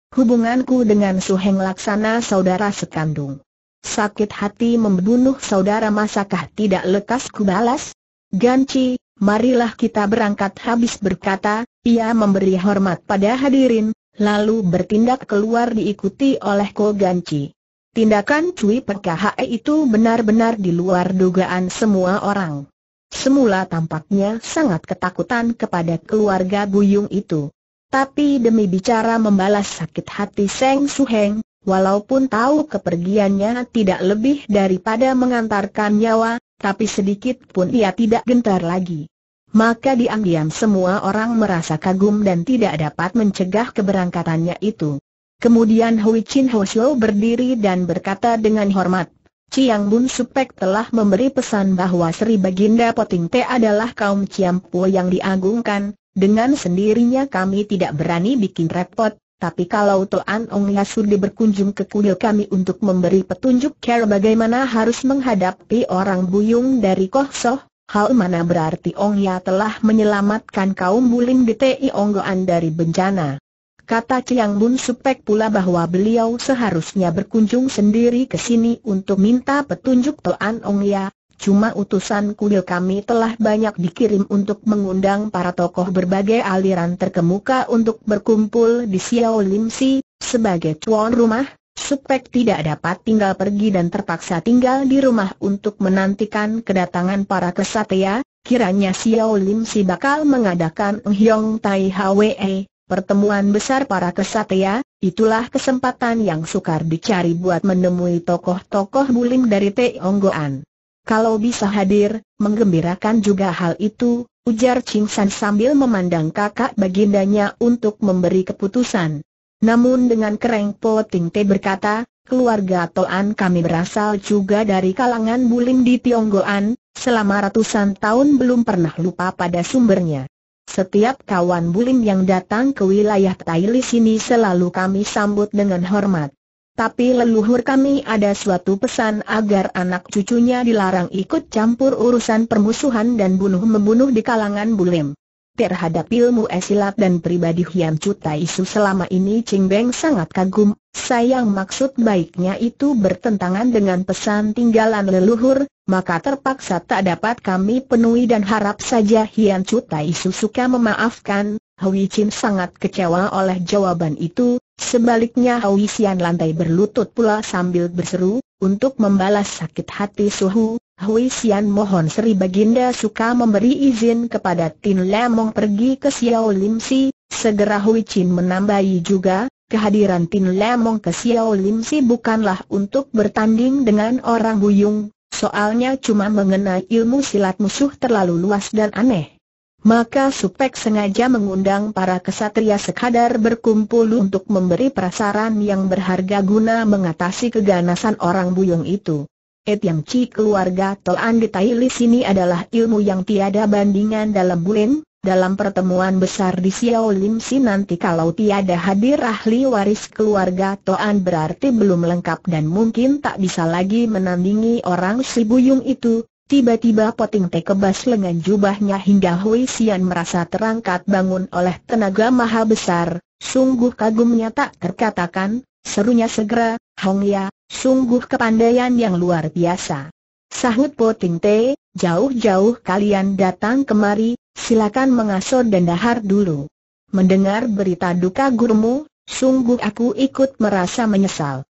Hubunganku dengan Suheng laksana saudara sekandung. Sakit hati membunuh saudara, masakah tidak lekas kubalas? Ganci, marilah kita berangkat. Habis berkata, ia memberi hormat pada hadirin, lalu bertindak keluar diikuti oleh Ko Ganci. Tindakan Cui P K H E itu benar-benar di luar dugaan semua orang. Semula tampaknya sangat ketakutan kepada keluarga Buyung itu. Tapi demi bicara membalas sakit hati Seng Suheng, walaupun tahu kepergiannya tidak lebih daripada mengantarkan nyawa, tapi sedikit pun ia tidak gentar lagi. Maka diam-diam semua orang merasa kagum dan tidak dapat mencegah keberangkatannya itu. Kemudian Hui Chin Hosio berdiri dan berkata dengan hormat, Chiang Bun Supek telah memberi pesan bahwa Sri Baginda Poting Te adalah kaum Ciampu yang diagungkan. Dengan sendirinya kami tidak berani bikin repot, tapi kalau Toan Ongya sudah berkunjung ke kuil kami untuk memberi petunjuk cara bagaimana harus menghadapi orang Buyung dari Kosoh, hal mana berarti Ongya telah menyelamatkan kaum Bulim di T I Onggoan dari bencana. Kata Chiang Bun Supek pula bahwa beliau seharusnya berkunjung sendiri ke sini untuk minta petunjuk Toan Ongya. Cuma utusan kuil kami telah banyak dikirim untuk mengundang para tokoh berbagai aliran terkemuka untuk berkumpul di Xiao Lim Si. Sebagai tuan rumah, Supek tidak dapat tinggal pergi dan terpaksa tinggal di rumah untuk menantikan kedatangan para kesatria. Kiranya Xiao Lim Si bakal mengadakan Hyong Tai Hwe, pertemuan besar para kesatria. Itulah kesempatan yang sukar dicari buat menemui tokoh-tokoh Bulim dari T I Onggoan. Kalau bisa hadir, menggembirakan juga hal itu, ujar Ching San sambil memandang kakak bagindanya untuk memberi keputusan. Namun dengan kereng Poting Te berkata, keluarga Toan kami berasal juga dari kalangan Bulim di Tionggoan, selama ratusan tahun belum pernah lupa pada sumbernya. Setiap kawan Bulim yang datang ke wilayah Taili sini selalu kami sambut dengan hormat. Tapi leluhur kami ada suatu pesan agar anak cucunya dilarang ikut campur urusan permusuhan dan bunuh-membunuh di kalangan Bulim. Terhadap ilmu esilat dan pribadi Hiam Chu Tai Su selama ini Ching Beng sangat kagum. Sayang maksud baiknya itu bertentangan dengan pesan tinggalan leluhur, maka terpaksa tak dapat kami penuhi dan harap saja Hiam Chu Tai Su suka memaafkan. Hui Chin sangat kecewa oleh jawaban itu. Sebaliknya Hui Sian lantai berlutut pula sambil berseru, untuk membalas sakit hati Suhu, Hui Sian mohon Sri Baginda suka memberi izin kepada Tin Lemong pergi ke Xiao Lim Si. Segera Hui Chin menambahi juga, kehadiran Tin Lemong ke Xiao Lim Si bukanlah untuk bertanding dengan orang Buyung, soalnya cuma mengenai ilmu silat musuh terlalu luas dan aneh. Maka Supek sengaja mengundang para kesatria sekadar berkumpul untuk memberi prasaran yang berharga guna mengatasi keganasan orang buyung itu. Et yang ci keluarga Toan Detaili sini adalah ilmu yang tiada bandingan dalam Bulin. Dalam pertemuan besar di Xiao Lim Si nanti kalau tiada hadir ahli waris keluarga Toan berarti belum lengkap dan mungkin tak bisa lagi menandingi orang si buyung itu. Tiba-tiba Poting Te kebas lengan jubahnya hingga Hui Xian merasa terangkat bangun oleh tenaga maha besar. Sungguh kagumnya tak terkatakan, serunya segera, "Hong Ya, sungguh kepandaian yang luar biasa." Sahut Poting Te, "Jauh-jauh kalian datang kemari, silakan mengasuh dan dahar dulu." Mendengar berita duka gurumu, sungguh aku ikut merasa menyesal.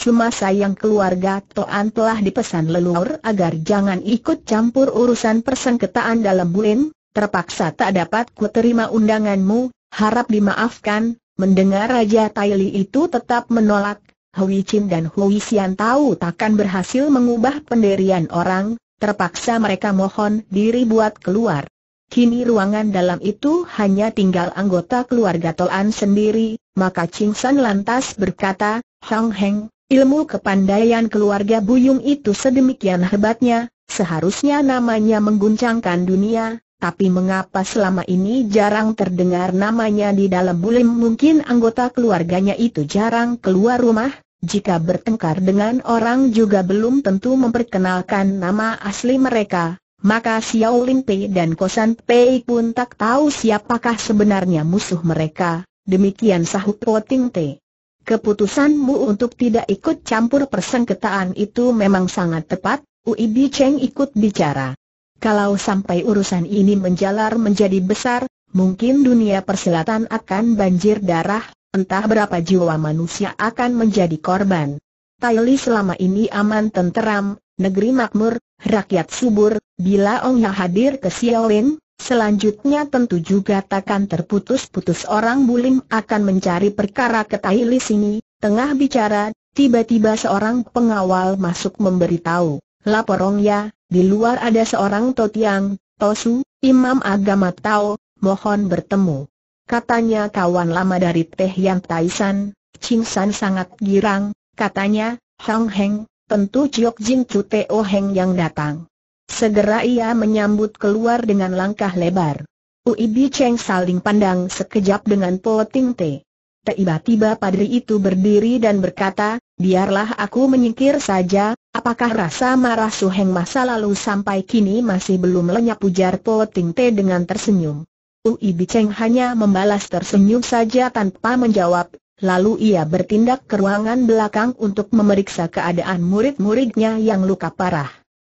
Cuma sayang keluarga Toan telah dipesan leluhur agar jangan ikut campur urusan persengketaan dalam Bulin. Terpaksa tak dapat ku terima undanganmu, harap dimaafkan. Mendengar Raja Taili itu tetap menolak, Hui Chin dan Hui Xian tahu takkan berhasil mengubah pendirian orang. Terpaksa mereka mohon diri buat keluar. Kini ruangan dalam itu hanya tinggal anggota keluarga Toan sendiri. Maka Ching San lantas berkata, "Hong Heng, ilmu kepandaian keluarga buyung itu sedemikian hebatnya, seharusnya namanya mengguncangkan dunia, tapi mengapa selama ini jarang terdengar namanya di dalam Bulim? Mungkin anggota keluarganya itu jarang keluar rumah, jika bertengkar dengan orang juga belum tentu memperkenalkan nama asli mereka, maka Xiao Lin Pei dan Kosan Pei pun tak tahu siapakah sebenarnya musuh mereka." Demikian sahut Poting Te. "Keputusanmu untuk tidak ikut campur persengketaan itu memang sangat tepat," Ui Bi Cheng ikut bicara. "Kalau sampai urusan ini menjalar menjadi besar, mungkin dunia persilatan akan banjir darah, entah berapa jiwa manusia akan menjadi korban. Taili selama ini aman tenteram, negeri makmur, rakyat subur, bila Ong Ya hadir ke Xiaolin, selanjutnya tentu juga takkan terputus-putus. Orang Bulim akan mencari perkara ke Taili sini." Tengah bicara, tiba-tiba seorang pengawal masuk memberitahu, "Laporong ya, di luar ada seorang Totiang, Tosu, imam agama Tao, mohon bertemu. Katanya kawan lama dari Teh Yang Taisan." Ching San sangat girang, katanya, "Hong Heng, tentu Ciok Jin Cu Teo Heng yang datang." Segera ia menyambut keluar dengan langkah lebar. Ui Bi Cheng saling pandang sekejap dengan Poting Te. Tiba-tiba padri itu berdiri dan berkata, "Biarlah aku menyingkir saja, apakah rasa marah Su Heng masa lalu sampai kini masih belum lenyap?" ujar Poting Te dengan tersenyum. Ui Bi Cheng hanya membalas tersenyum saja tanpa menjawab. Lalu ia bertindak ke ruangan belakang untuk memeriksa keadaan murid-muridnya yang luka parah.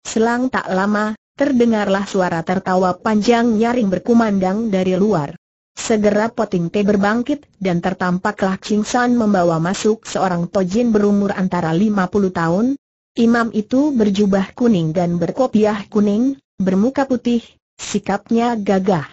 Selang tak lama, terdengarlah suara tertawa panjang nyaring berkumandang dari luar. Segera Poting Te berbangkit dan tertampaklah Ching San membawa masuk seorang tojin berumur antara lima puluh tahun. Imam itu berjubah kuning dan berkopiah kuning, bermuka putih, sikapnya gagah.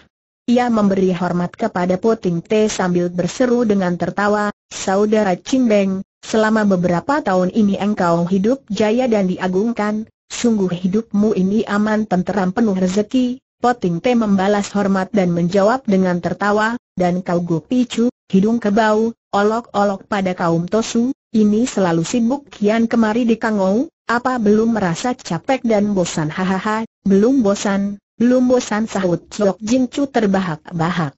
Ia memberi hormat kepada Poting Te sambil berseru dengan tertawa, "Saudara Ching Beng, selama beberapa tahun ini engkau hidup jaya dan diagungkan. Sungguh hidupmu ini aman tenteram penuh rezeki." Poting Te membalas hormat dan menjawab dengan tertawa, "Dan kau Go Picu, hidung kebau, olok-olok pada kaum Tosu, ini selalu sibuk kian kemari di Kangou, apa belum merasa capek dan bosan?" "Hahaha, belum bosan, belum bosan," sahut Ciok Jin Cu terbahak-bahak.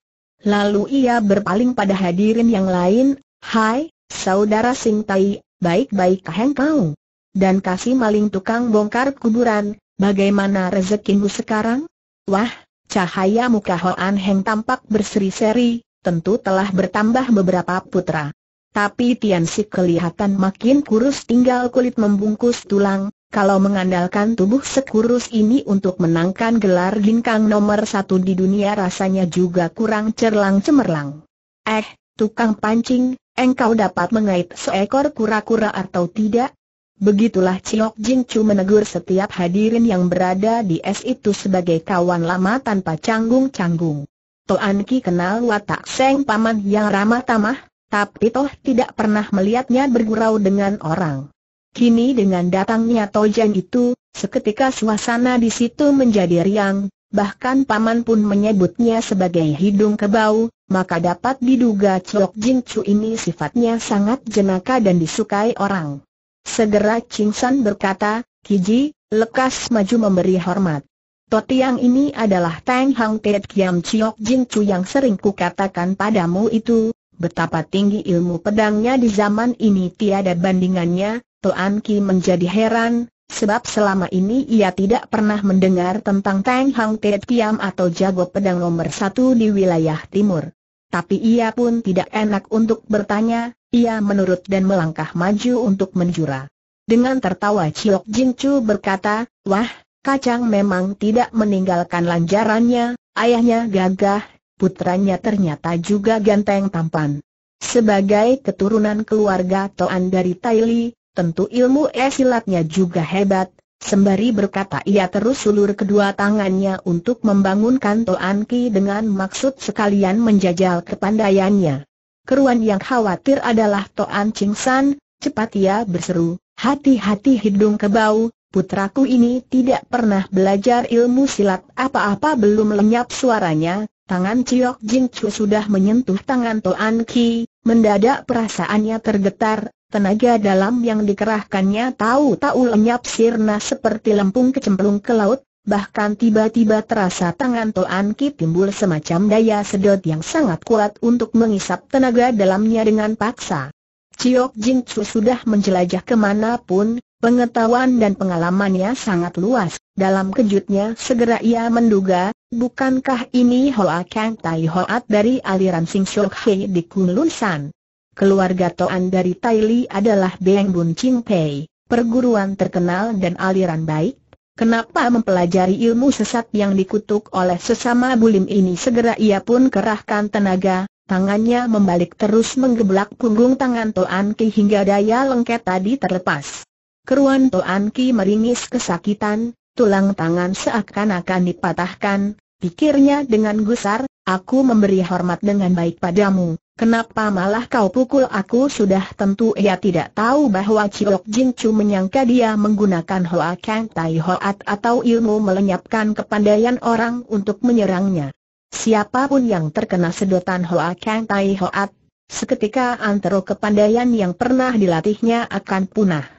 Lalu ia berpaling pada hadirin yang lain, "Hai, saudara Sing Tai, baik-baik kaheng kau? Dan kasih maling tukang bongkar kuburan, bagaimana rezekimu sekarang?" "Wah, cahaya muka Hoan Heng tampak berseri-seri, tentu telah bertambah beberapa putra. Tapi Tian Si kelihatan makin kurus, tinggal kulit membungkus tulang. Kalau mengandalkan tubuh sekurus ini untuk menangkan gelar ginkang nomor satu di dunia rasanya juga kurang cerlang-cemerlang." "Eh, tukang pancing, engkau dapat mengait seekor kura-kura atau tidak?" Begitulah Ciok Jin Cu menegur setiap hadirin yang berada di es itu sebagai kawan lama tanpa canggung-canggung. Toan Ki kenal watak Seng Paman yang ramah tamah, tapi toh tidak pernah melihatnya bergurau dengan orang. Kini dengan datangnya Tojan itu, seketika suasana di situ menjadi riang. bahkan paman pun menyebutnya sebagai hidung kebau, maka dapat diduga Chok Jin Chu ini sifatnya sangat jenaka dan disukai orang. Segera Ching San berkata, "Kiji, lekas maju memberi hormat. Totiang ini adalah Tang Hang Ted Kiam Chok Jin Chu yang sering kukatakan padamu itu, betapa tinggi ilmu pedangnya di zaman ini tiada bandingannya." Toan Ki menjadi heran, sebab selama ini ia tidak pernah mendengar tentang Tang Hang Ted Kiam atau jago pedang nomor satu di wilayah timur. Tapi ia pun tidak enak untuk bertanya, ia menurut dan melangkah maju untuk menjura. Dengan tertawa Chok Jin Chu berkata, "Wah, kacang memang tidak meninggalkan lanjarannya, ayahnya gagah, putranya ternyata juga ganteng tampan. Sebagai keturunan keluarga Toan dari Taili, tentu ilmu silatnya juga hebat." Sembari berkata ia terus ulur kedua tangannya untuk membangunkan Toan Ki dengan maksud sekalian menjajal kepandaiannya. Keruan yang khawatir adalah Toan Ching San. Cepat ia berseru, "Hati-hati hidung kebau, putraku ini tidak pernah belajar ilmu silat apa-apa." Belum lenyap suaranya, tangan Chok Jin Chu sudah menyentuh tangan Toan Ki. Mendadak perasaannya tergetar. Tenaga dalam yang dikerahkannya tahu-tahu lenyap sirna seperti lempung kecemplung ke laut, bahkan tiba-tiba terasa tangan Toan Ki timbul semacam daya sedot yang sangat kuat untuk mengisap tenaga dalamnya dengan paksa. Chok Jin Chu sudah menjelajah kemanapun, pengetahuan dan pengalamannya sangat luas. Dalam kejutnya segera ia menduga, bukankah ini Hoa Kang Tai Hoat dari aliran Sing Shok Hei di Kunlun San? Keluarga Toan dari Taili adalah Beng Bun Ching Pei, perguruan terkenal dan aliran baik. Kenapa mempelajari ilmu sesat yang dikutuk oleh sesama bulim ini? Segera ia pun kerahkan tenaga, tangannya membalik terus menggeblak punggung tangan Toan Ki hingga daya lengket tadi terlepas. Keruan Toan Ki meringis kesakitan, tulang tangan seakan-akan dipatahkan. Pikirnya dengan gusar, "Aku memberi hormat dengan baik padamu. Kenapa malah kau pukul aku?" Sudah tentu ia tidak tahu bahwa Chok Jin Chu menyangka dia menggunakan Hoa Kang Tai Hoat atau ilmu melenyapkan kepandaian orang untuk menyerangnya. Siapapun yang terkena sedotan Hoa Kang Tai Hoat, seketika antero kepandaian yang pernah dilatihnya akan punah.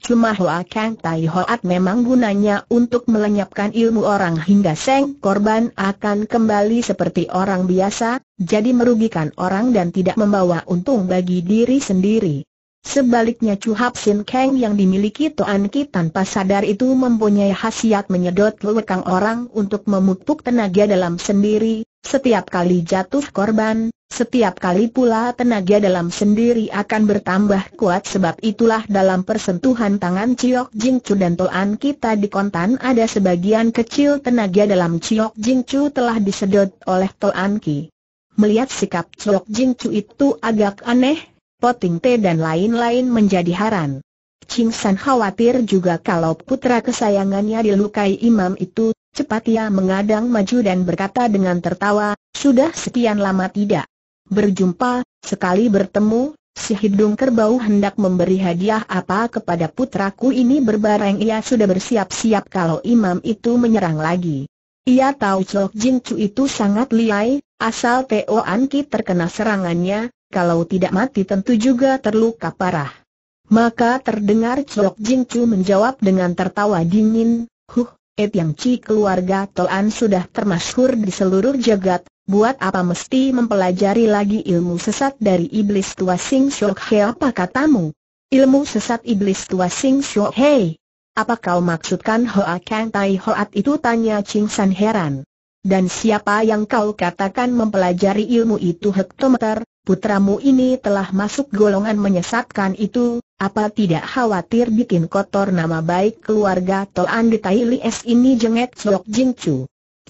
Cuma Hoa Kang Tai Hoat memang gunanya untuk melenyapkan ilmu orang hingga sang korban akan kembali seperti orang biasa, jadi merugikan orang dan tidak membawa untung bagi diri sendiri. Sebaliknya Chu Hap Sin Kang yang dimiliki Toan Ki tanpa sadar itu mempunyai khasiat menyedot lekang orang untuk memupuk tenaga dalam sendiri. Setiap kali jatuh korban, setiap kali pula tenaga dalam sendiri akan bertambah kuat. Sebab itulah dalam persentuhan tangan Chok Jin Chu dan Toan Ki tadi kontan ada sebagian kecil tenaga dalam Chok Jin Chu telah disedot oleh Toan Ki. Melihat sikap Chok Jin Chu itu agak aneh, Poting Te dan lain-lain menjadi haran. Ching San khawatir juga kalau putra kesayangannya dilukai imam itu. Cepat ia mengadang maju dan berkata dengan tertawa, "Sudah sekian lama tidak berjumpa, sekali bertemu, si hidung kerbau hendak memberi hadiah apa kepada putraku ini?" Berbareng ia sudah bersiap-siap kalau imam itu menyerang lagi. Ia tahu Chok Jin Chu itu sangat lihai, asal Toan Ki terkena serangannya, kalau tidak mati tentu juga terluka parah. Maka terdengar Chok Jin Chu menjawab dengan tertawa dingin, "Huh, Yang Ci keluarga Toan sudah termasyhur di seluruh jagat, buat apa mesti mempelajari lagi ilmu sesat dari iblis tua Sing Shok Hei? Apa katamu? Ilmu sesat iblis tua Sing Shok Hei? Apa kau maksudkan Hoa Kang Tai Hoat itu?" tanya Ching San heran. "Dan siapa yang kau katakan mempelajari ilmu itu?" "Hektometer, putramu ini telah masuk golongan menyesatkan itu, apa tidak khawatir bikin kotor nama baik keluarga Toan di Taili S ini?" jengek Chok Jin Chu.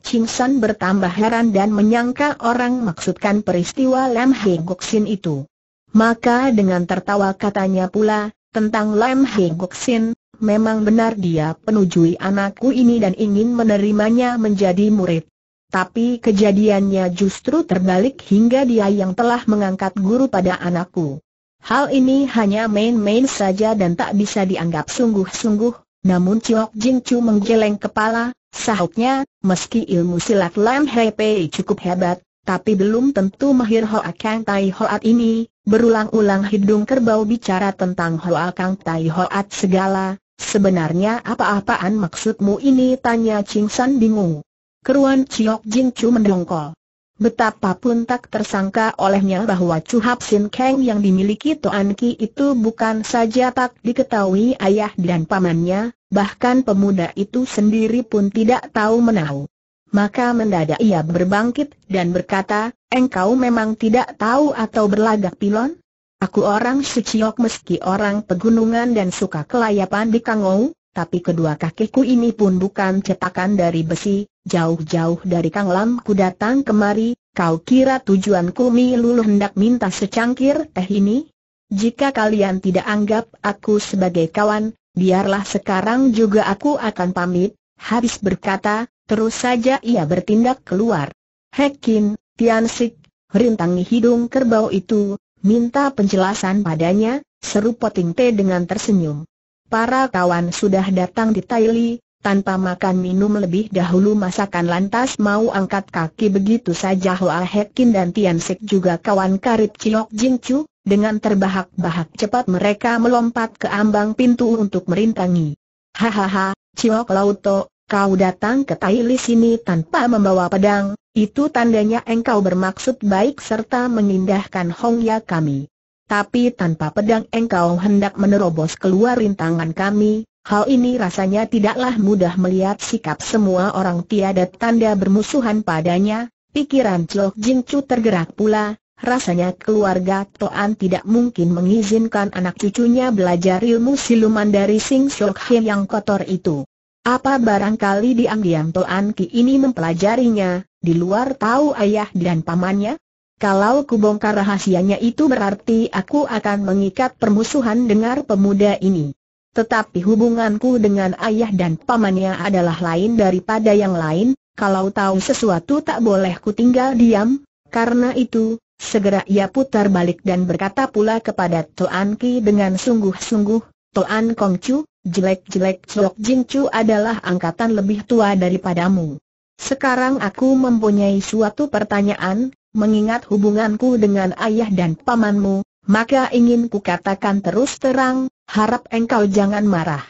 Ching San bertambah heran dan menyangka orang maksudkan peristiwa Lam He Gok Sin itu. Maka dengan tertawa katanya pula, "Tentang Lam He Gok Sin, memang benar dia penujui anakku ini dan ingin menerimanya menjadi murid. Tapi kejadiannya justru terbalik hingga dia yang telah mengangkat guru pada anakku. Hal ini hanya main-main saja dan tak bisa dianggap sungguh-sungguh, Namun Chiok Jin Chu menggeleng kepala, sahutnya, meski ilmu silat Lam Hei Pei cukup hebat, tapi belum tentu mahir Hoa Kang Tai Hoat ini. Berulang-ulang hidung kerbau bicara tentang Hoa Kang Tai Hoat segala. Sebenarnya apa-apaan maksudmu ini? Tanya Ching San bingung. Keruan Chiok Jin Chu mendongkol. Betapapun tak tersangka olehnya bahwa Chu Hap Sin Kang yang dimiliki Toan Ki itu bukan saja tak diketahui ayah dan pamannya, bahkan pemuda itu sendiri pun tidak tahu menahu. Maka mendadak ia berbangkit dan berkata, engkau memang tidak tahu atau berlagak pilon? Aku orang Suciok, meski orang pegunungan dan suka kelayapan di Kangou, tapi kedua kakiku ini pun bukan cetakan dari besi. Jauh-jauh dari Kang Lam ku datang kemari. Kau kira tujuanku miluluh hendak minta secangkir teh ini? Jika kalian tidak anggap aku sebagai kawan, biarlah sekarang juga aku akan pamit. Habis berkata, terus saja ia bertindak keluar. Hekin, Tian Sik, rintangi hidung kerbau itu, minta penjelasan padanya, seru Poting Te dengan tersenyum. Para kawan sudah datang di Tai Li. Tanpa makan minum lebih dahulu masakan, lantas mau angkat kaki begitu saja. Hoa Hekin dan Tian Sik juga kawan karib Chiok Jin Chu. Dengan terbahak-bahak cepat mereka melompat ke ambang pintu untuk merintangi. Hahaha, Chiok Lauto, kau datang ke Tai Li sini tanpa membawa pedang. Itu tandanya engkau bermaksud baik serta mengindahkan Hongya kami. Tapi tanpa pedang engkau hendak menerobos keluar rintangan kami. Hal ini rasanya tidaklah mudah. Melihat sikap semua orang tiada tanda bermusuhan padanya, pikiran Chiok Jin Chu tergerak pula. Rasanya keluarga Toan tidak mungkin mengizinkan anak cucunya belajar ilmu siluman dari Sing Siok Hei yang kotor itu. Apa barangkali diam-diam Toan Ki ini mempelajarinya, di luar tahu ayah dan pamannya? Kalau kubongkar rahasianya itu berarti aku akan mengikat permusuhan. Dengar pemuda ini. Tetapi hubunganku dengan ayah dan pamannya adalah lain daripada yang lain. Kalau tahu sesuatu tak boleh ku tinggal diam. Karena itu, segera ia putar balik dan berkata pula kepada Toan Ki dengan sungguh-sungguh, Toan Kong Chu, jelek-jelek Chiok Jin Chu adalah angkatan lebih tua daripadamu. Sekarang aku mempunyai suatu pertanyaan. Mengingat hubunganku dengan ayah dan pamanmu, maka ingin ku katakan terus terang. Harap engkau jangan marah.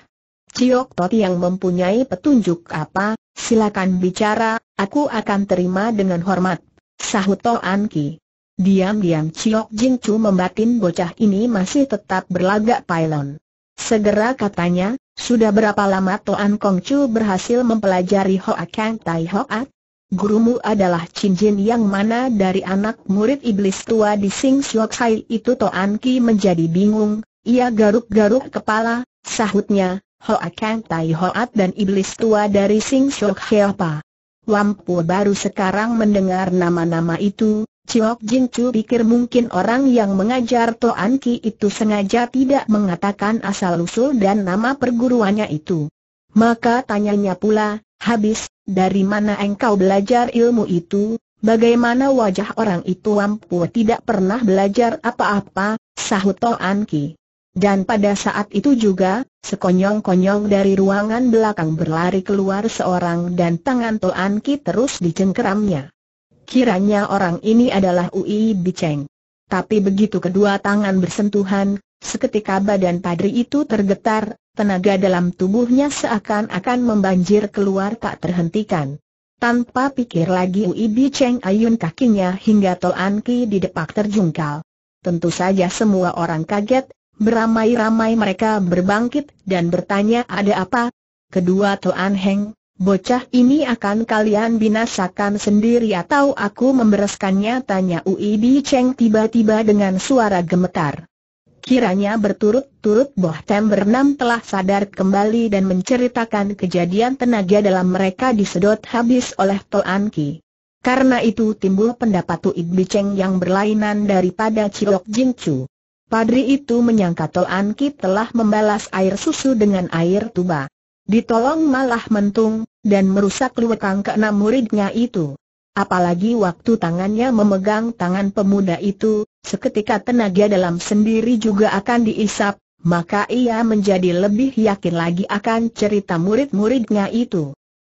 Chiok Toti yang mempunyai petunjuk apa, silakan bicara, aku akan terima dengan hormat, sahut Toan Ki. Diam-diam Chiok Jin Chu membatin bocah ini masih tetap berlagak pailon. Segera katanya, sudah berapa lama Toan Kong Chu berhasil mempelajari Hoa Kang Tai Hoat? Gurumu adalah Chin Jin yang mana dari anak murid iblis tua di Sing Siok Hai itu? Toan Ki menjadi bingung. Ia garuk-garuk kepala, sahutnya, Hoa Kang Tai Hoat dan iblis tua dari Sing Siok Hei apa? Wampu baru sekarang mendengar nama-nama itu. Chiok Jin Chu pikir mungkin orang yang mengajar Toan Ki itu sengaja tidak mengatakan asal-usul dan nama perguruannya itu. Maka tanyanya pula, habis, dari mana engkau belajar ilmu itu? Bagaimana wajah orang itu? Wampu tidak pernah belajar apa-apa, sahut Toan Ki. Dan pada saat itu juga, sekonyong-konyong dari ruangan belakang berlari keluar seorang dan tangan Toan Ki terus dicengkeramnya. Kiranya orang ini adalah Ui Biceng. Tapi begitu kedua tangan bersentuhan, seketika badan padri itu tergetar, tenaga dalam tubuhnya seakan-akan membanjir keluar tak terhentikan. Tanpa pikir lagi Ui Biceng ayun kakinya hingga Toan Ki didepak terjungkal. Tentu saja semua orang kaget. Beramai-ramai mereka berbangkit dan bertanya ada apa? Kedua Toan Heng, bocah ini akan kalian binasakan sendiri atau aku membereskannya? Tanya Ui Biceng tiba-tiba dengan suara gemetar. Kiranya berturut-turut Boh Tem berenam telah sadar kembali dan menceritakan kejadian. Tenaga dalam mereka disedot habis oleh Toan Ki. Karena itu timbul pendapat Ui Biceng yang berlainan daripada Chiok Jin Chu. Padri itu menyangka Toan Ki telah membalas air susu dengan air tuba. Ditolong malah mentung, dan merusak lewekang keenam muridnya itu. Apalagi waktu tangannya memegang tangan pemuda itu, seketika tenaga dalam sendiri juga akan diisap, maka ia menjadi lebih yakin lagi akan cerita murid-muridnya itu.